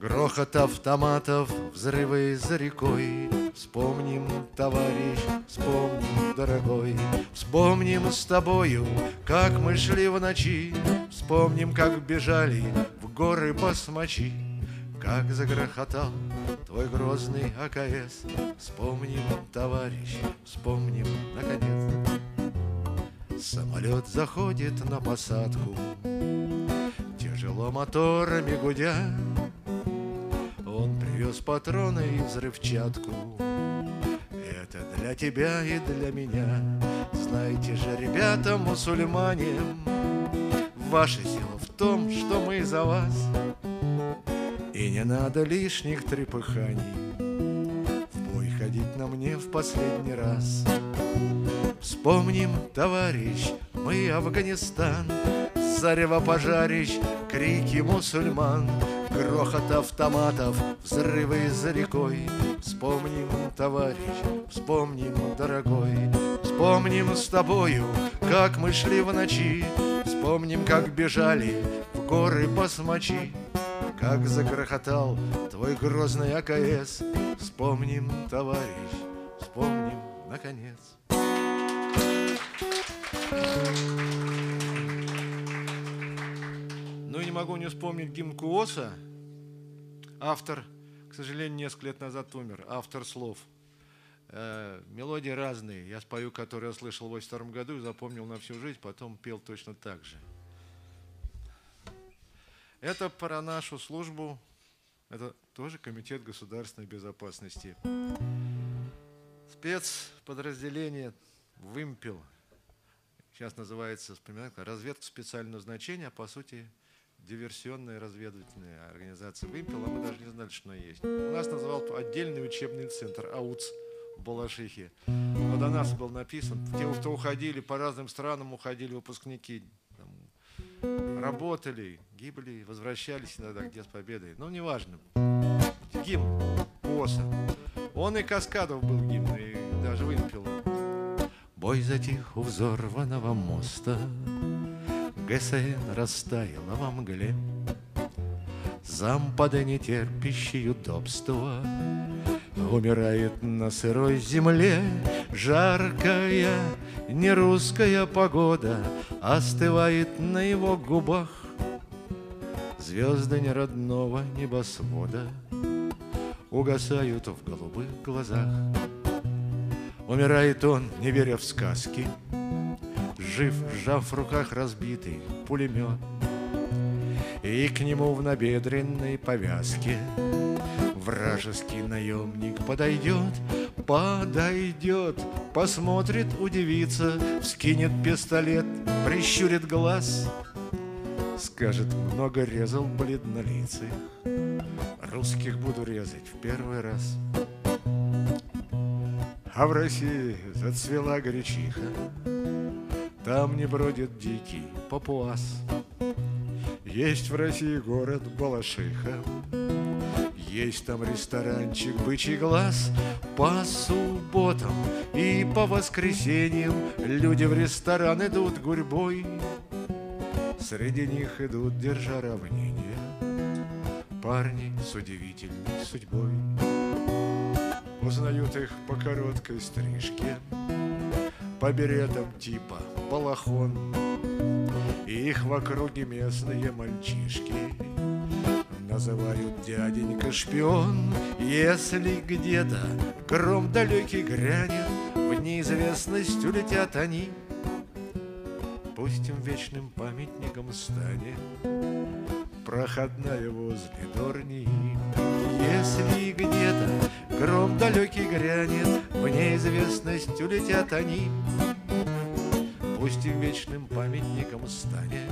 грохот автоматов, взрывы за рекой. Вспомним, товарищ, вспомним, дорогой, вспомним с тобою, как мы шли в ночи, вспомним, как бежали в горы басмачи, как загрохотал твой грозный АКС. Вспомним, товарищ, вспомним, наконец. Самолет заходит на посадку, тяжело моторами гудя. Он привез патроны и взрывчатку, это для тебя и для меня. Знаете же, ребята, мусульмане, ваша сила в том, что мы за вас. И не надо лишних трепыханий, в бой ходить на мне в последний раз. Вспомним, товарищ, мы Афганистан, зарево пожарищ, крики мусульман, грохот автоматов, взрывы за рекой. Вспомним, товарищ, вспомним, дорогой, вспомним с тобою, как мы шли в ночи, вспомним, как бежали в горы басмачи, как загрохотал твой грозный АКС. Вспомним, товарищ, вспомним, наконец. Ну и не могу не вспомнить гимн КУОСа. Автор, к сожалению, несколько лет назад умер. Автор слов. Мелодии разные. Я спою, которые я слышал в 1982 году и запомнил на всю жизнь, потом пел точно так же. Это про нашу службу. Это тоже Комитет государственной безопасности. Спецподразделение «Вымпел». Сейчас называется, вспоминаю, разведка специального значения, а по сути диверсионная разведывательная организация «Вымпел», а мы даже не знали, что она есть. У нас называл отдельный учебный центр АУЦ в Балашихе. Но до нас был написан. Те, кто уходили по разным странам, уходили выпускники. Там, работали, гибли, возвращались иногда где с победой. Ну, неважно. Гимн КУОСа. Он и Каскадов был гимн, и даже Вымпел. Бой затих у взорванного моста, ГСН растаяла во мгле. Зампада, не терпящий удобства, умирает на сырой земле. Жаркая нерусская погода остывает на его губах. Звезды неродного небосвода угасают в голубых глазах. Умирает он, не веря в сказки, жив, сжав в руках разбитый пулемет. И к нему в набедренной повязке вражеский наемник подойдет, подойдет, посмотрит, удивится, вскинет пистолет, прищурит глаз, скажет: много резал бледнолицых, русских буду резать в первый раз. А в России зацвела гречиха, там не бродит дикий папуас. Есть в России город Балашиха, есть там ресторанчик «Бычий глаз». По субботам и по воскресеньям люди в ресторан идут гурьбой. Среди них идут, держа равнение, парни с удивительной судьбой. Узнают их по короткой стрижке, по беретам типа балахон. И их в округе местные мальчишки называют дяденька-шпион. Если где-то гром далекий грянет, в неизвестность улетят они. Пусть им вечным памятником станет проходная возле Дорни. Если где-то гром далекий грянет, в неизвестность улетят они. Пусть и вечным памятником станет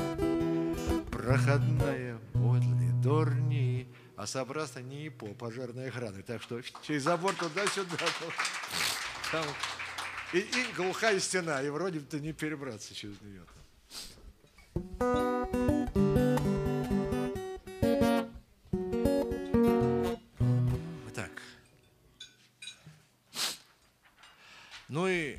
проходная подле Дорни. А собрался не по пожарной охраны, так что через забор туда-сюда. Там. И глухая стена, и вроде бы не перебраться через нее. Вот так. Ну и...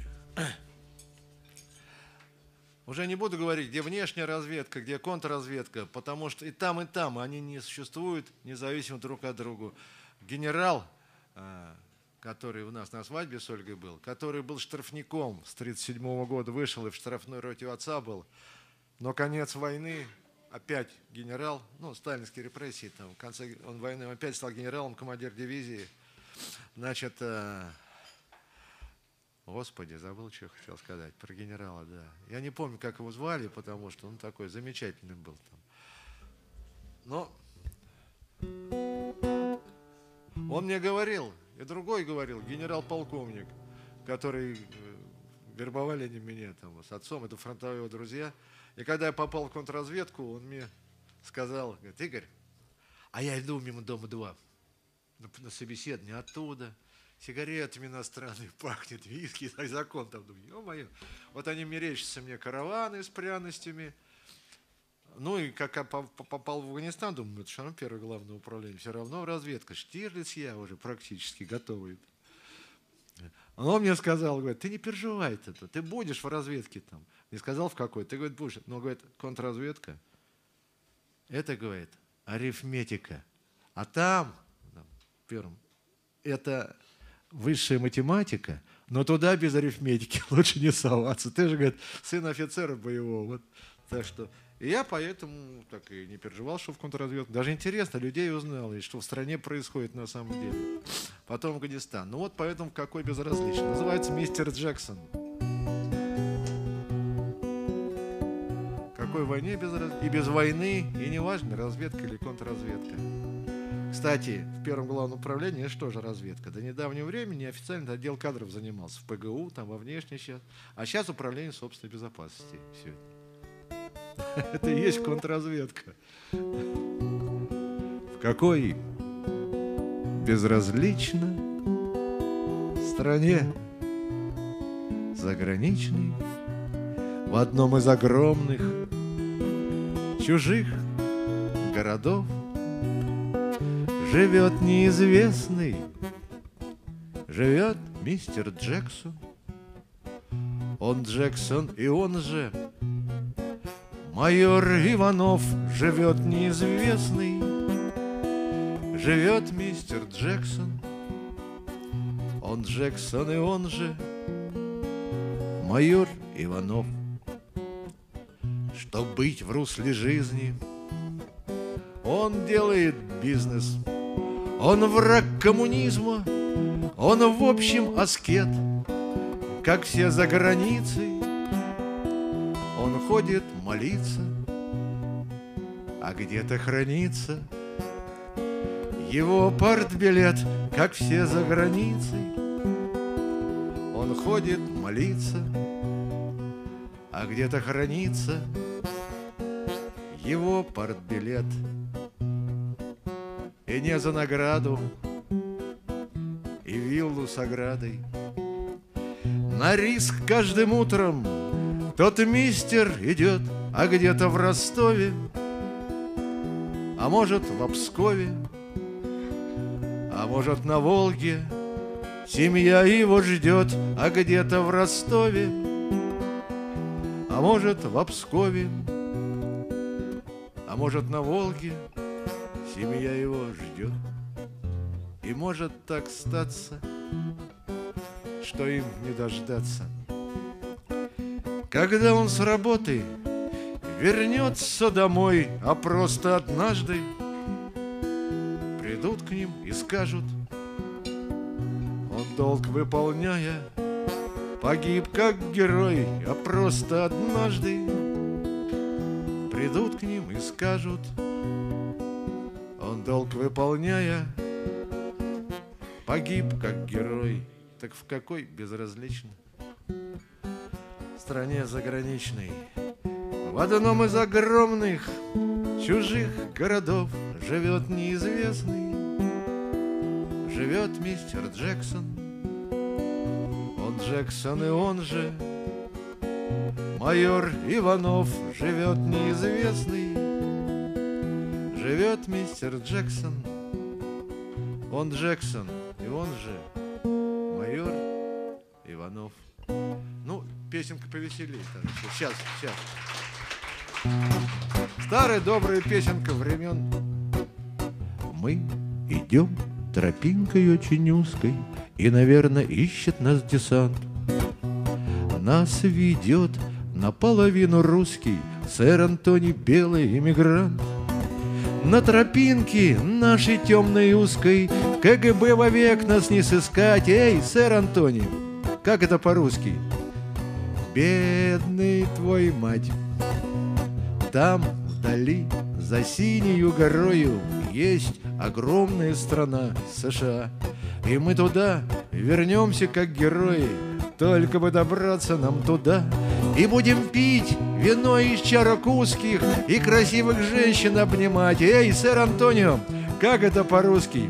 Уже не буду говорить, где внешняя разведка, где контрразведка, потому что и там они не существуют независимо друг от друга. Генерал, который у нас на свадьбе с Ольгой был, который был штрафником с 1937 года, вышел и в штрафной роте у отца был, но конец войны, опять генерал, ну, сталинские репрессии, там, в конце он войны опять стал генералом, командир дивизии. Значит, Господи, забыл, что я хотел сказать про генерала, да. Я не помню, как его звали, потому что он такой замечательный был там. Но он мне говорил, и другой говорил, генерал-полковник, который вербовали они меня там с отцом, это фронтовые его друзья. И когда я попал в контрразведку, он мне сказал, говорит: Игорь, а я иду мимо дома 2 на собеседование оттуда. Сигаретами иностранными пахнет, виски, закон там. Думаю, ё-моё. Вот они мерещатся мне, караваны с пряностями. Ну и как я попал в Афганистан, думаю, это все равно первое главное управление, все равно разведка. Штирлиц я уже практически готовый. Он мне сказал, говорит: ты не переживай это, ты будешь в разведке там. Не сказал в какой, ты, говорит, будешь. Но, говорит, контрразведка, это, говорит, арифметика. А там в первом, это... высшая математика, но туда без арифметики лучше не соваться. Ты же, говорит, сын офицера боевого. Вот. Так что и я поэтому так и не переживал, что в контрразведку. Даже интересно, людей узнал, и что в стране происходит на самом деле. Потом Афганистан. Ну вот поэтому какой безразличный. Называется «Мистер Джексон». Какой войне безразличный? И без войны, и неважно, разведка или контрразведка. Кстати, в первом главном управлении, это что же разведка? До недавнего времени официально отдел кадров занимался в ПГУ, там во внешней сейчас. А сейчас управление собственной безопасности. Все. Это и есть контрразведка. В какой безразличной стране заграничной, в одном из огромных чужих городов живет неизвестный, живет мистер Джексон. Он Джексон и он же майор Иванов. Живет неизвестный, живет мистер Джексон. Он Джексон и он же майор Иванов. Чтоб быть в русле жизни, он делает бизнес. Он враг коммунизма, он в общем аскет. Как все за границей, он ходит молиться, а где-то хранится его партбилет. Как все за границей, он ходит молиться, а где-то хранится его партбилет. И не за награду, и виллу с оградой, на риск каждым утром тот мистер идет, а где-то в Ростове, а может в Обскове, а может на Волге семья его ждет, а где-то в Ростове, а может в Обскове, а может на Волге семья его ждет. И может так статься, что им не дождаться, когда он с работы вернется домой, а просто однажды придут к ним и скажут: он, долг выполняя, погиб как герой. А просто однажды придут к ним и скажут: он, долг выполняя, погиб как герой. Так в какой безразличной стране заграничной, в одном из огромных чужих городов живет неизвестный, живет мистер Джексон. Он Джексон и он же майор Иванов. Живет неизвестный, живет мистер Джексон. Он Джексон и он же майор Иванов. Ну, песенка повеселее. Сейчас. Старая добрая песенка времен. Мы идем тропинкой очень узкой, и, наверное, ищет нас десант. Нас ведет наполовину русский сэр Антоний Белый иммигрант. На тропинке нашей темной и узкой КГБ вовек нас не сыскать. Эй, сэр Антоний, как это по-русски? Бедный твой мать. Там вдали, за синею горою, есть огромная страна США. И мы туда вернемся как герои, только бы добраться нам туда. И будем пить вино из чарок узких и красивых женщин обнимать. Эй, сэр Антонио, как это по-русски?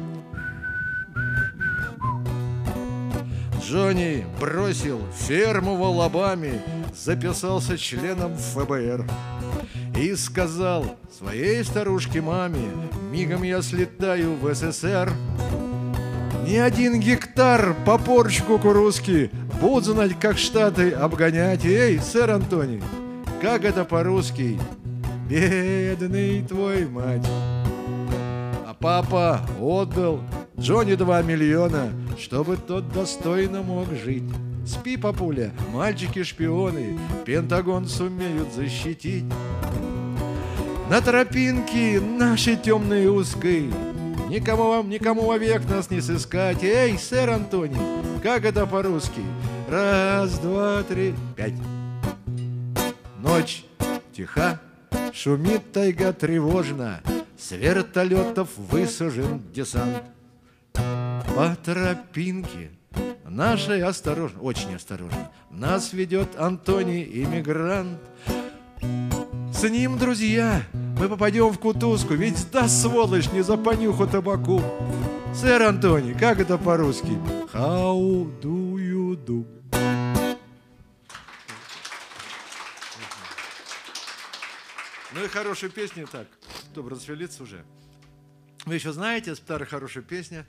Джонни бросил ферму в Алабаме, записался членом ФБР и сказал своей старушке маме: мигом я слетаю в СССР. Ни один гектар по порчу кукурузки будут знать, как Штаты обгонять. Эй, сэр Антоний, как это по-русски? Бедный твой мать. А папа отдал Джонни 2 миллиона, чтобы тот достойно мог жить. Спи, папуля, мальчики-шпионы Пентагон сумеют защитить. На тропинке нашей темной и узкой никому вовек нас не сыскать. Эй, сэр Антоний, как это по-русски? 1, 2, 3, 5. Ночь тиха, шумит тайга тревожно, с вертолетов высажен десант. По тропинке нашей осторожно, очень осторожно, нас ведет Антоний иммигрант. С ним, друзья, мы попадем в кутузку, ведь да, сволочь, не за понюху табаку. Сэр Антоний, как это по-русски? How do you do? Ну и хорошие песни, так, чтобы расшевелиться уже. Вы еще знаете, старая хорошая песня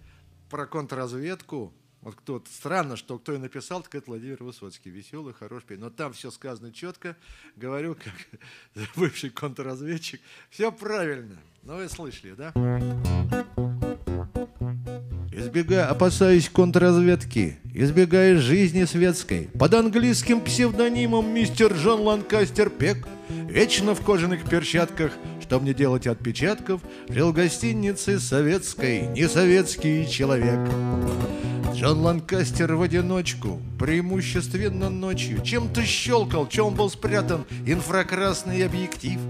про контрразведку. Вот кто-то, странно, что кто ее написал, так это Владимир Высоцкий. Веселый, хороший песня. Но там все сказано четко. Говорю, как бывший контрразведчик. Все правильно. Ну вы слышали, да? Опасаясь контрразведки, избегая жизни светской, под английским псевдонимом мистер Джон Ланкастер Пек, вечно в кожаных перчатках, что мне делать отпечатков, жил в гостинице советской, несоветский человек. Джон Ланкастер в одиночку, преимущественно ночью, чем-то щелкал, в чем был спрятан инфракрасный объектив.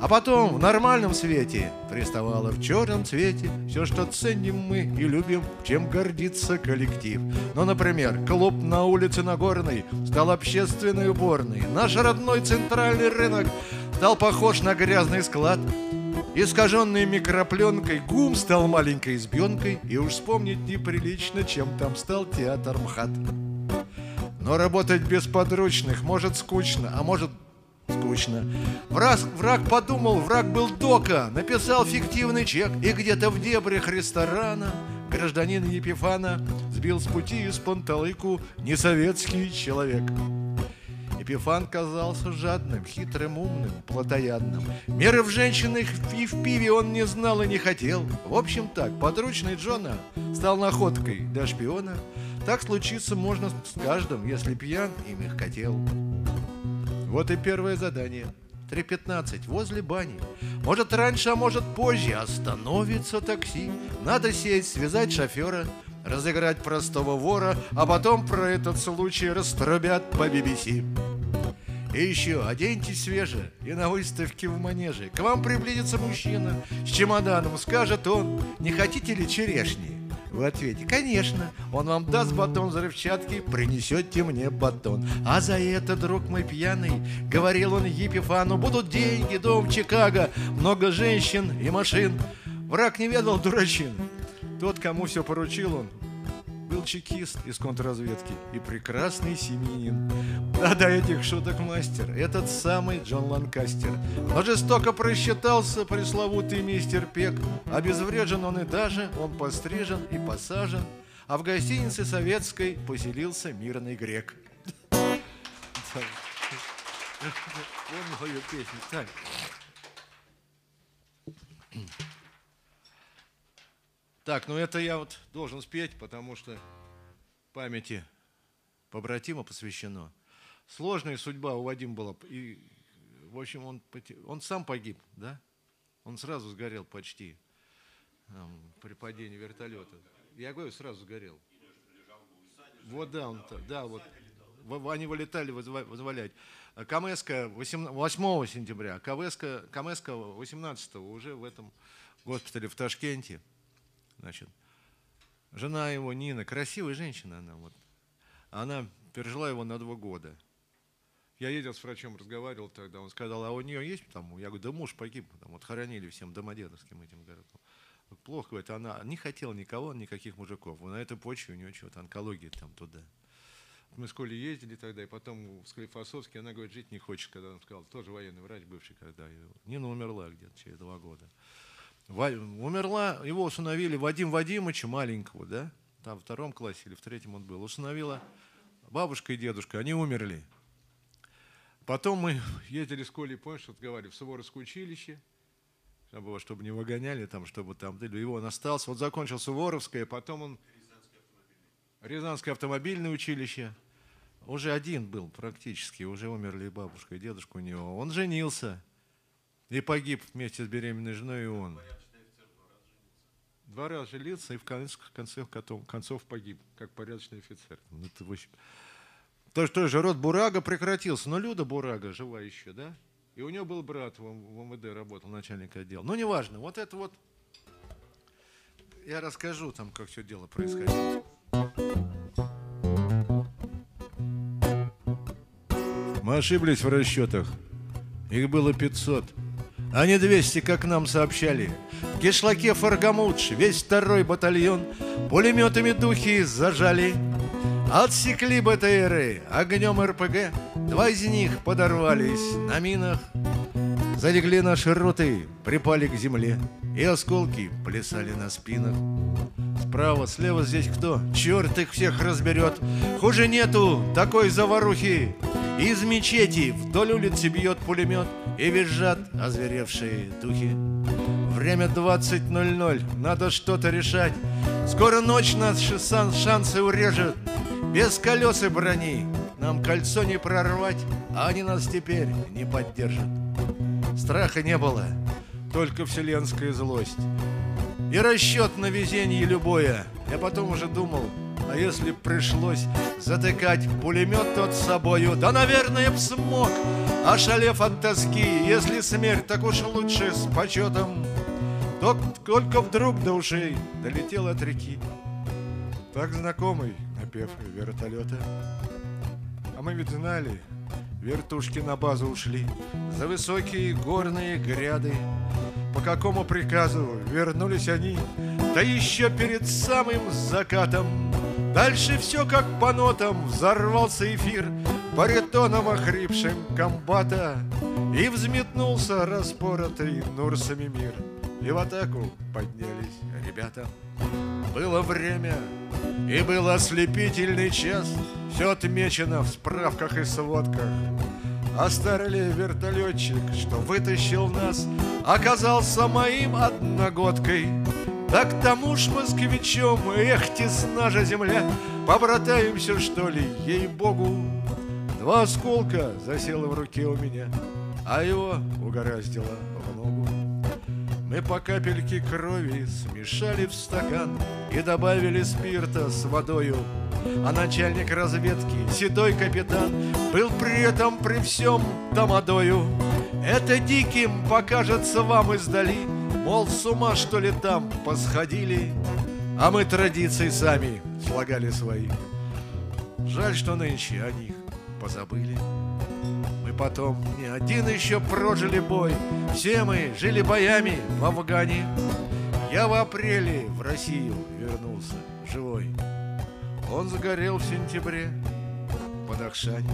А потом в нормальном свете приставало в черном цвете все, что ценим мы и любим, чем гордится коллектив. Ну, например, клуб на улице Нагорной стал общественной уборной. Наш родной центральный рынок стал похож на грязный склад. Искаженный микропленкой ГУМ стал маленькой избенкой. И уж вспомнить неприлично, чем там стал театр МХАТ. Но работать без подручных может скучно, а может... скучно. Враг подумал, враг был дока, написал фиктивный чек, и где-то в дебрях ресторана гражданин Епифана сбил с пути из панталыку несоветский человек. Епифан казался жадным, хитрым, умным, плотоядным. Меры в женщинах и в пиве он не знал и не хотел. В общем так, подручный Джона стал находкой для шпиона. Так случиться можно с каждым, если пьян и мягкотел. Вот и первое задание. 3:15 возле бани. Может раньше, а может позже остановится такси. Надо сесть, связать шофера, разыграть простого вора, а потом про этот случай раструбят по BBC. И еще оденьтесь свеже и на выставке в манеже. К вам приблизится мужчина с чемоданом, скажет он: не хотите ли черешни? Вы ответите: конечно. Он вам даст батон взрывчатки, принесете мне батон. А за это, друг мой пьяный, говорил он Епифану, будут деньги, дом, Чикаго, много женщин и машин. Враг не ведал дурачин. Тот, кому все поручил он, был чекист из контрразведки и прекрасный семьянин. А до этих шуток мастер, этот самый Джон Ланкастер. Но жестоко просчитался пресловутый мистер Пек. Обезврежен он и даже, он пострижен и посажен. А в гостинице советской поселился мирный грек. Так, ну это я вот должен спеть, потому что памяти побратима посвящено. Сложная судьба у Вадима была. И, в общем, он сам погиб, да? Он сразу сгорел почти при падении вертолета. Я говорю, сразу сгорел. Вот да, он там, да, вот. Они вылетали вызволять. КМСка 8 сентября, а КМСка 18 уже в этом госпитале в Ташкенте. Значит, жена его, Нина, красивая женщина она, вот, она пережила его на 2 года. Я ездил с врачом, разговаривал тогда, он сказал, а у нее есть там? Я говорю, да муж погиб, там, вот хоронили всем домодедовским этим городом. Вот, плохо, говорит, она не хотела никого, никаких мужиков, на этой почве у нее чего-то, онкология там туда. Мы с Колей ездили тогда, и потом в Склифосовске, она говорит, жить не хочет, когда он сказал, тоже военный врач бывший, когда Нина умерла где-то через 2 года. Умерла, его усыновили Вадим Вадимовича, маленького, да? Там во 2 классе или в 3-м он был. Усыновила бабушка и дедушка, они умерли. Потом мы ездили с Колей, помнишь, разговаривали, в Суворовское училище. Там было, чтобы не выгоняли, там, чтобы там... Его он остался, вот закончил Суворовское, потом он... Рязанское автомобильное училище. Уже один был практически, уже умерли бабушка и дедушка у него. Он женился. И погиб вместе с беременной женой и он. 2 раза женился и в конце концов погиб, как порядочный офицер. Той же род Бурага прекратился, но Люда Бурага жива еще, да? И у нее был брат, в МВД работал, начальник отдела. Ну, неважно, вот это вот. Я расскажу там, как все дело происходило. Мы ошиблись в расчетах. Их было 500. А не 200, как нам сообщали. В кишлаке Фаргамудж весь 2-й батальон пулеметами духи зажали. Отсекли БТРы огнем РПГ. 2 из них подорвались на минах. залегли наши роты, припали к земле, и осколки плясали на спинах. Справа, слева здесь кто? Черт их всех разберет. Хуже нету такой заварухи. Из мечети вдоль улицы бьет пулемет, и визжат озверевшие духи. Время 20:00, надо что-то решать. Скоро ночь нас шансы урежет. Без колес и брони нам кольцо не прорвать, а они нас теперь не поддержат. Страха не было, только вселенская злость и расчет на везение любое. Я потом уже думал, а если б пришлось затыкать пулемет тот с собою, да, наверное, б смог, ошалев от тоски. Если смерть, так уж лучше с почетом. Только вдруг до ушей долетел от реки так знакомый напев вертолета. А мы ведь знали, вертушки на базу ушли за высокие горные гряды. По какому приказу вернулись они, да еще перед самым закатом. Дальше все как по нотам, взорвался эфир баритоном охрипшим комбата, и взметнулся распоротый нурсами мир. И в атаку поднялись ребята. Было время, и был ослепительный час. Все отмечено в справках и сводках. А старый вертолетчик, что вытащил нас, оказался моим одногодкой. Да к тому ж москвичом, эх, тесна же земля. Побратаемся, что ли, ей-богу. 2 осколка засело в руке у меня, а его угораздило в ногу. Мы по капельке крови смешали в стакан и добавили спирта с водою. А начальник разведки, седой капитан, был при этом при всем тамадою. Это диким покажется вам издали, мол, с ума что ли там посходили. А мы традиции сами слагали свои. Жаль, что нынче о них позабыли. Мы потом не один еще прожили бой, все мы жили боями в Афгане. Я в апреле в Россию вернулся живой. Он сгорел в сентябре в Бадахшане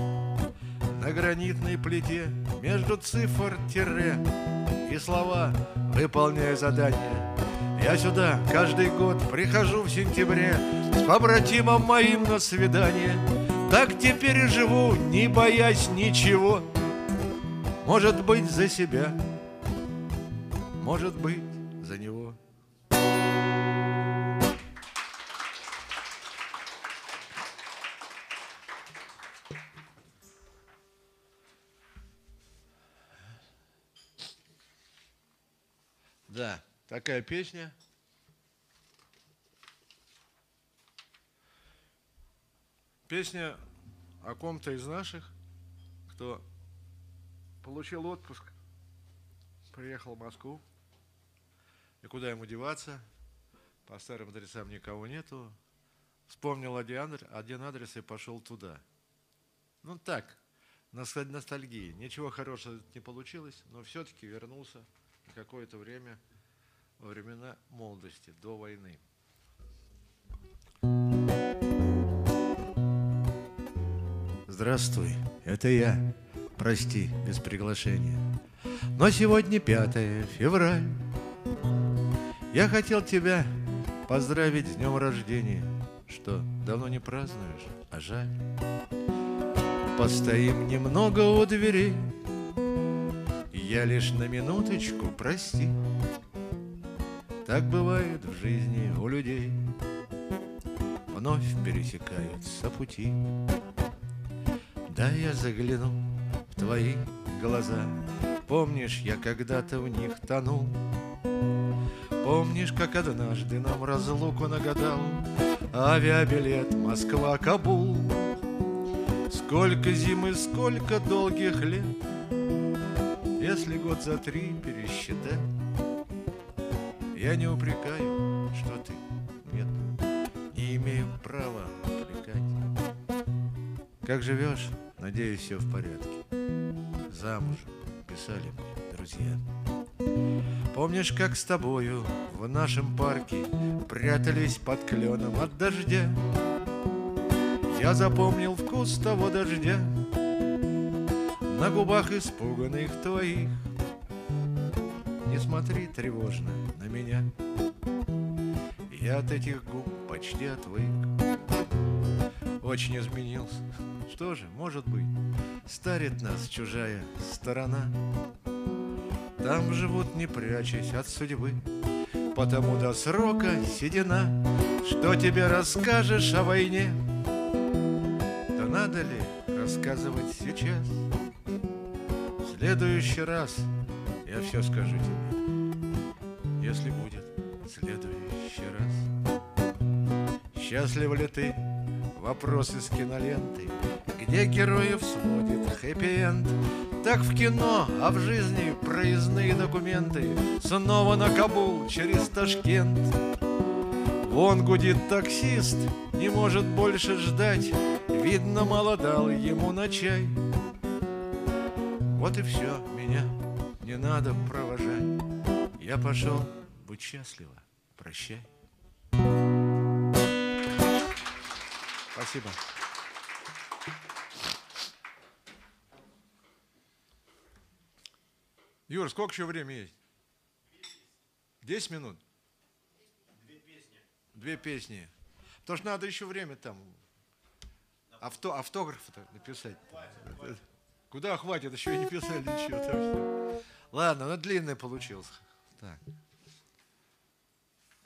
на гранитной плите между цифр тире и слова «выполняя задание». Я сюда каждый год прихожу в сентябре с побратимом моим на свидание. Так теперь и живу, не боясь ничего. Может быть, за себя, может быть, за него. Да, такая песня. Песня о ком-то из наших, кто получил отпуск, приехал в Москву, и куда ему деваться, по старым адресам никого нету, вспомнил один адрес и пошел туда. Ну так, ностальгии, ничего хорошего не получилось, но все-таки вернулся на какое-то время во времена молодости, до войны. Здравствуй, это я, прости, без приглашения. Но сегодня 5 февраля. Я хотел тебя поздравить с днем рождения, что давно не празднуешь, а жаль. Постоим немного у дверей, я лишь на минуточку, прости. Так бывает в жизни у людей, вновь пересекаются пути. Да, я загляну в твои глаза, помнишь, я когда-то в них тонул. Помнишь, как однажды нам разлуку нагадал авиабилет Москва-Кабул. Сколько зим и сколько долгих лет, если год за 3 пересчитать. Я не упрекаю, что ты, нет, не имею права упрекать. Как живешь? Надеюсь, все в порядке. Замужем, писали мне друзья. Помнишь, как с тобою в нашем парке прятались под кленом от дождя? Я запомнил вкус того дождя, на губах испуганных твоих, не смотри тревожно на меня. Я от этих губ почти отвык. Очень изменился. Что же, может быть, старит нас чужая сторона. Там живут, не прячась от судьбы, потому до срока седина. Что тебе расскажешь о войне? Да надо ли рассказывать сейчас? В следующий раз я все скажу тебе, если будет в следующий раз. Счастлив ли ты? Вопрос из киноленты, где героев сводит хэппи-энд. Так в кино, а в жизни проездные документы. Снова на Кабул через Ташкент. Вон гудит таксист, не может больше ждать. Видно, мало дал ему на чай. Вот и все, меня не надо провожать. Я пошел, будь счастлива, прощай. Спасибо. Юр, сколько еще времени есть? 10 минут? 2 песни. 2 песни. Потому что надо еще время там автограф-то написать. Хватит. Куда хватит? Еще и не писали ничего. Там. Ладно, но длинный получился. Так.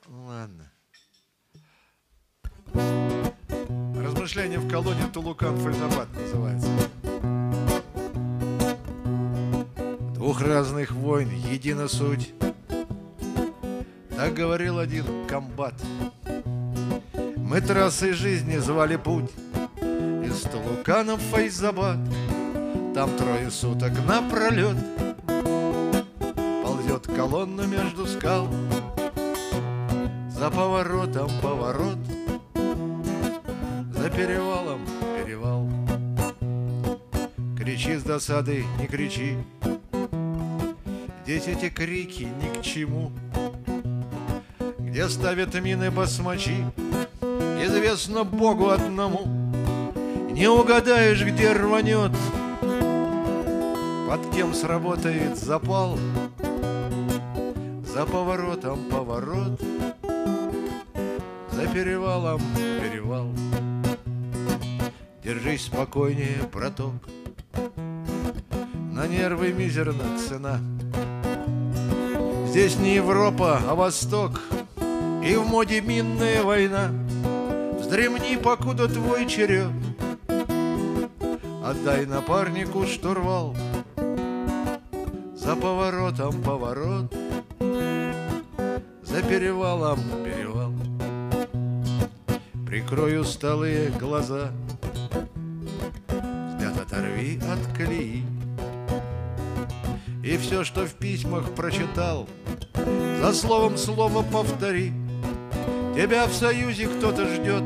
Ладно. Размышления в колонии Тулукан Файзабад называется. Двух разных войн, едина суть. Так говорил один комбат. Мы трассой жизни звали путь из Тулукана в Файзабад. Там трое суток напролет ползет колонна между скал. За поворотом поворот, за перевалом перевал. Кричи с досады, не кричи, здесь эти крики ни к чему. Где ставят мины басмачи, известно Богу одному. Не угадаешь, где рванет, под кем сработает запал. За поворотом поворот, за перевалом перевал. Держись спокойнее, браток, на нервы мизерна цена. Здесь не Европа, а Восток, и в моде минная война. Вздремни, покуда твой черед, отдай напарнику штурвал. За поворотом поворот, за перевалом перевал. Прикрой усталые глаза, взгляд оторви от колеи. И все, что в письмах прочитал, за словом слово повтори. Тебя в союзе кто-то ждет,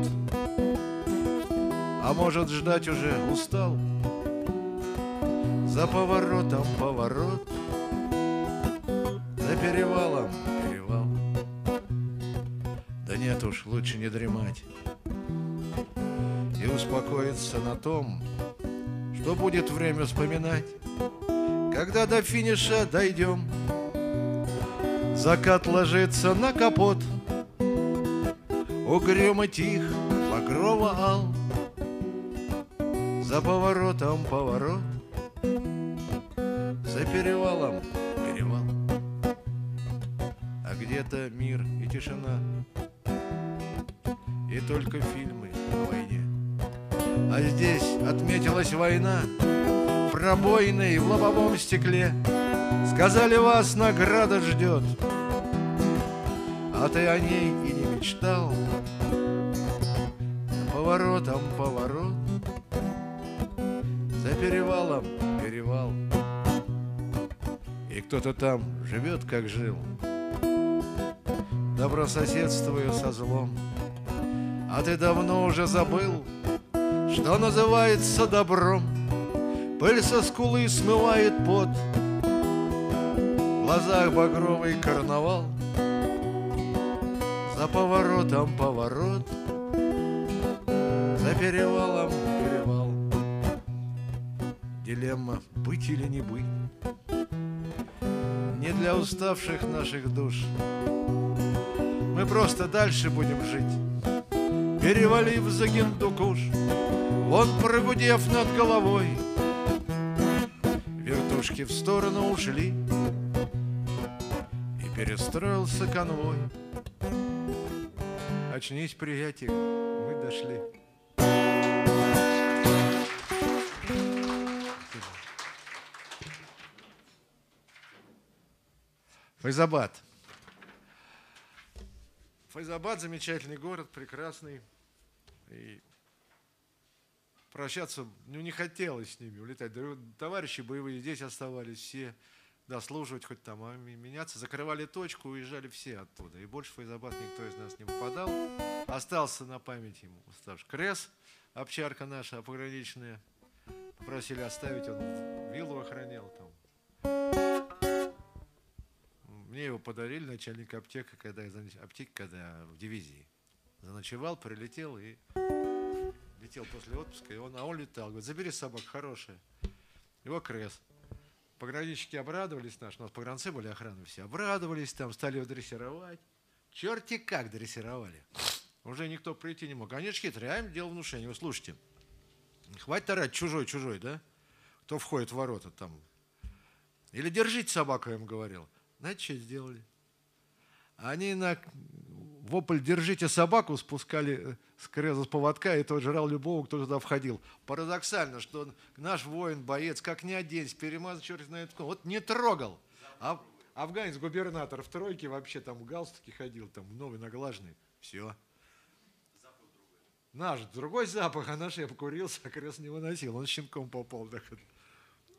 а может ждать уже устал. За поворотом поворот, за перевалом перевал. Да нет уж, лучше не дремать и успокоиться на том, что будет время вспоминать. Когда до финиша дойдем, закат ложится на капот, угрюмо тих багрово ал. За поворотом поворот, за перевалом перевал. А где-то мир и тишина, и только фильмы о войне. А здесь отметилась война пробоиной в лобовом стекле. Сказали, вас награда ждет, а ты о ней и не мечтал. За поворотом поворот, за перевалом перевал. И кто-то там живет, как жил, добрососедствуя со злом. А ты давно уже забыл, что называется добром. Пыль со скулы смывает пот, в глазах багровый карнавал. За поворотом поворот, за перевалом перевал. Дилемма быть или не быть, не для уставших наших душ. Мы просто дальше будем жить, перевалив за гиндукуш, вот прогудев над головой. Вертушки в сторону ушли, и перестроился конвой. Очнись, приятель, мы дошли. Файзабад. Файзабад – замечательный город, прекрасный. И прощаться не хотелось с ними, улетать. Товарищи боевые здесь оставались все, дослуживать хоть там, а меняться. Закрывали точку, уезжали все оттуда. И больше в Файзабад никто из нас не попадал. Остался на память ему уставший Крес, овчарка наша пограничная. Попросили оставить, он виллу охранял там. Мне его подарили, начальник аптеки, когда в дивизии. Заночевал, прилетел и летел после отпуска. И он летал. Говорит, забери собак, хорошие. Его Крес. Пограничники обрадовались, у нас погранцы были, охраны все. Обрадовались, там стали его дрессировать. Черти как дрессировали. Уже никто прийти не мог. Они же хитрые, а им дело внушение. Вы слушайте, хватит орать, чужой, да? Кто входит в ворота там. Или держите собаку, я им говорил. Знаете, что сделали? Они на вопль «Держите собаку» спускали с креза с поводка, и тот жрал любого, кто туда входил. Парадоксально, что наш воин, боец, как ни оденься, перемазал черт знает кого. Вот не трогал. А афганец, губернатор в тройке вообще там в галстуке ходил, там новый наглаженный. Все. Запах другой. Наш другой запах, а наш я покурился, а Крез не выносил. Он щенком попал. Так.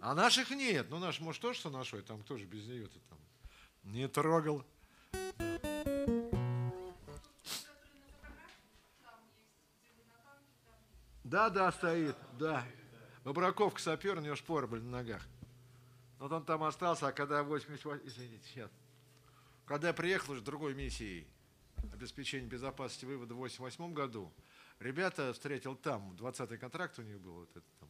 А наших нет. Ну, наш, может, тоже что нашел, там кто же без нее-то там. Не трогал. Да, стоит, да. Бобраковка, сапер, у него шпоры были на ногах. Вот он там остался, а когда 88, извините, сейчас. Когда я приехал уже другой миссией обеспечения безопасности вывода в 88 году, ребята встретил там, 20-й контракт у них был, вот это там.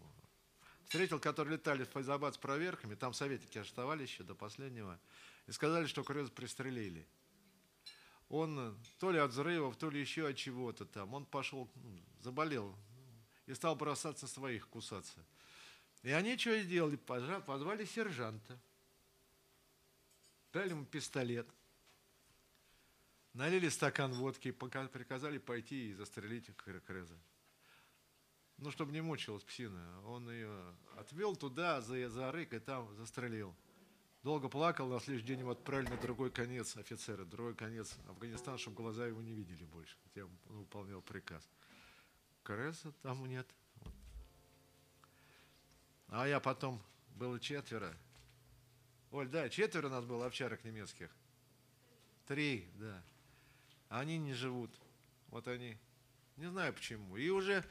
Встретил, которые летали в Файзабад с проверками, там советники арестовали еще до последнего, и сказали, что Креза пристрелили. Он то ли от взрывов, то ли еще от чего-то там. Он пошел, заболел и стал бросаться своих, кусаться. И они что сделали? Позвали сержанта, дали ему пистолет, налили стакан водки и приказали пойти и застрелить Креза. Ну, чтобы не мучилась псина. Он ее отвел туда, за рык, и там застрелил. Долго плакал, на следующий день его отправили на другой конец офицера, другой конец Афганистана, чтобы глаза его не видели больше, хотя он выполнял приказ. Креза там нет. А я потом, было четверо. Оль, да, четверо у нас было овчарок немецких. Три, да. Они не живут. Вот они. Не знаю почему. И уже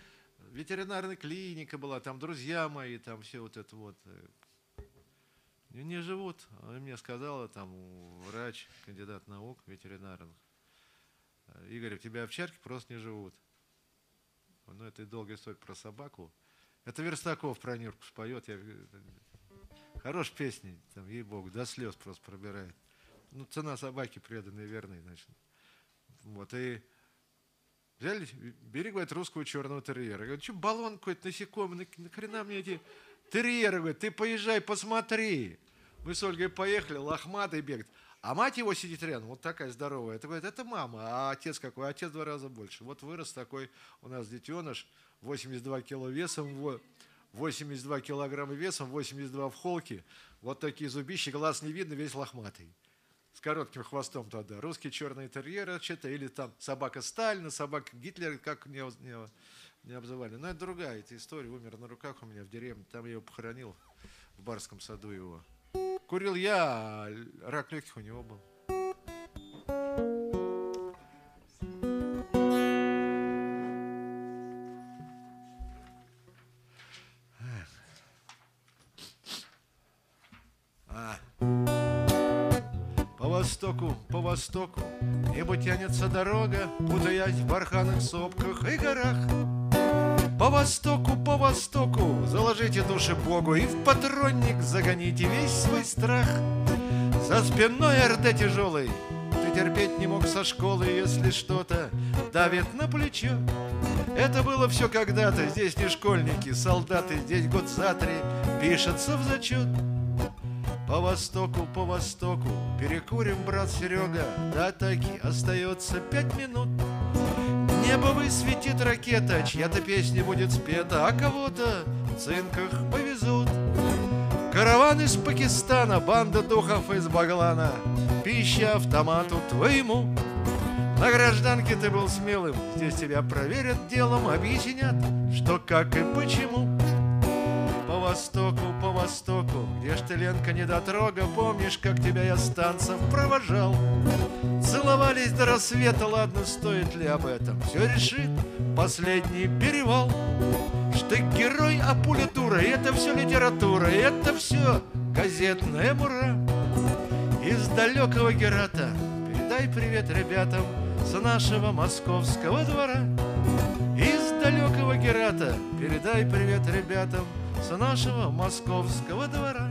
ветеринарная клиника была, там друзья мои, там все вот это вот. Не живут. Она мне сказала, там, врач, кандидат наук, ветеринарных. Игорь, у тебя овчарки просто не живут. Ну, это и долгая история про собаку. Это Верстаков про Нюрку споет. Хорошая песня, там, ей-богу, до слез просто пробирает. Ну, цена собаки преданной, верной, значит. Вот, и взяли, бери, говорит, русского черного терьера. Говорит, что баллон какой-то, насекомый, нахрена мне эти... Терьер, говорит, ты поезжай, посмотри. Мы с Ольгой поехали, лохматый бегает. А мать его сидит рядом, вот такая здоровая. Это говорит, это мама, а отец какой? Отец в 2 раза больше. Вот вырос такой у нас детеныш, 82 кило весом, 82 килограмма весом, 82 в холке. Вот такие зубища, глаз не видно, весь лохматый. С коротким хвостом тогда. Русский черный терьер, что-то, или там собака Сталина, собака Гитлера, как не обзывали. Но это другая эта история. Умер на руках у меня в деревне. Там я его похоронил в барском саду его. Курил я, а рак легких у него был. По востоку небо тянется дорога, путаясь в барханных сопках и горах. По востоку, заложите души Богу и в патронник загоните весь свой страх. За спиной РД тяжелый, ты терпеть не мог со школы, если что-то давит на плечо. Это было все когда-то, здесь не школьники, солдаты, здесь год за три пишется в зачет. По востоку, перекурим, брат Серега, до атаки остается 5 минут. Небо светит ракета, чья-то песня будет спета, а кого-то в цинках повезут. Караван из Пакистана, банда духов из Баглана, пища автомату твоему. На гражданке ты был смелым, здесь тебя проверят делом, объяснят, что, как и почему. По востоку, где ж ты, Ленка, недотрога, помнишь, как тебя я с танцев провожал? Целовались до рассвета, ладно, стоит ли об этом? Все решит последний перевал. Штык герой, а пуля дура, и это все литература, и это все газетная мура. Из далекого Герата передай привет ребятам с нашего московского двора. Из далекого Герата передай привет ребятам с нашего московского двора.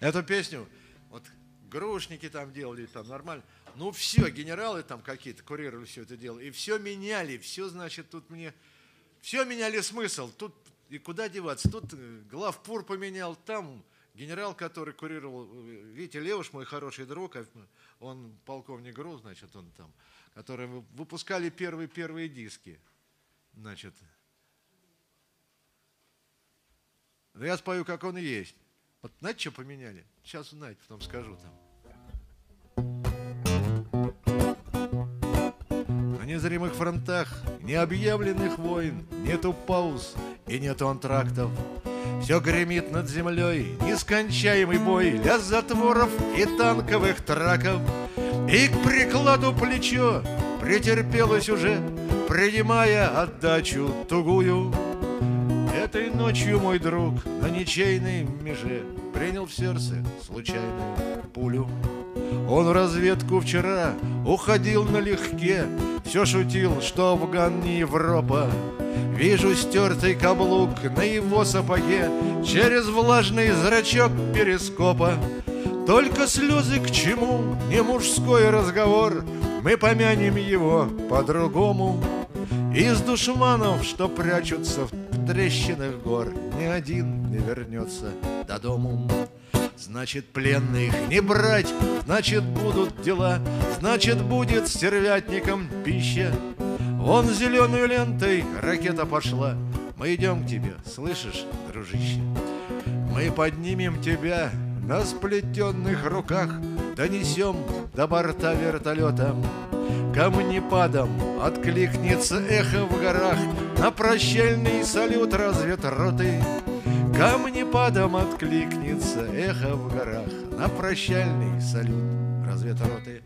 Эту песню вот грушники там делали, там нормально. Ну все, генералы там какие-то курировали все это дело. И все меняли, все, значит, тут мне... Все меняли смысл. Тут и куда деваться. Тут главпур поменял, там... Генерал, который курировал, Витя Левуш, мой хороший друг, он полковник ГРУ, значит, он там, которые выпускали первые диски, значит. Я спою, как он есть. Вот знаете, что поменяли? Сейчас узнаете, потом скажу там. На незримых фронтах, необъявленных войн, нету пауз и нету антрактов. Все гремит над землей, нескончаемый бой, лязг затворов и танковых траков. И к прикладу плечо претерпелось уже, принимая отдачу тугую. Этой ночью мой друг на ничейной меже принял в сердце случайную пулю. Он в разведку вчера уходил налегке, все шутил, что Афган не Европа. Вижу стертый каблук на его сапоге через влажный зрачок перископа. Только слезы к чему, не мужской разговор, мы помянем его по-другому. Из душманов, что прячутся в трещинах гор, ни один не вернется до дому. Значит, пленных не брать, значит, будут дела, значит, будет стервятником пища. Вон зеленой лентой ракета пошла. Мы идем к тебе, слышишь, дружище? Мы поднимем тебя на сплетенных руках, донесем до борта вертолета. Камнепадом откликнется эхо в горах на прощальный салют разведроты. Камнепадом откликнется эхо в горах на прощальный салют разведроты.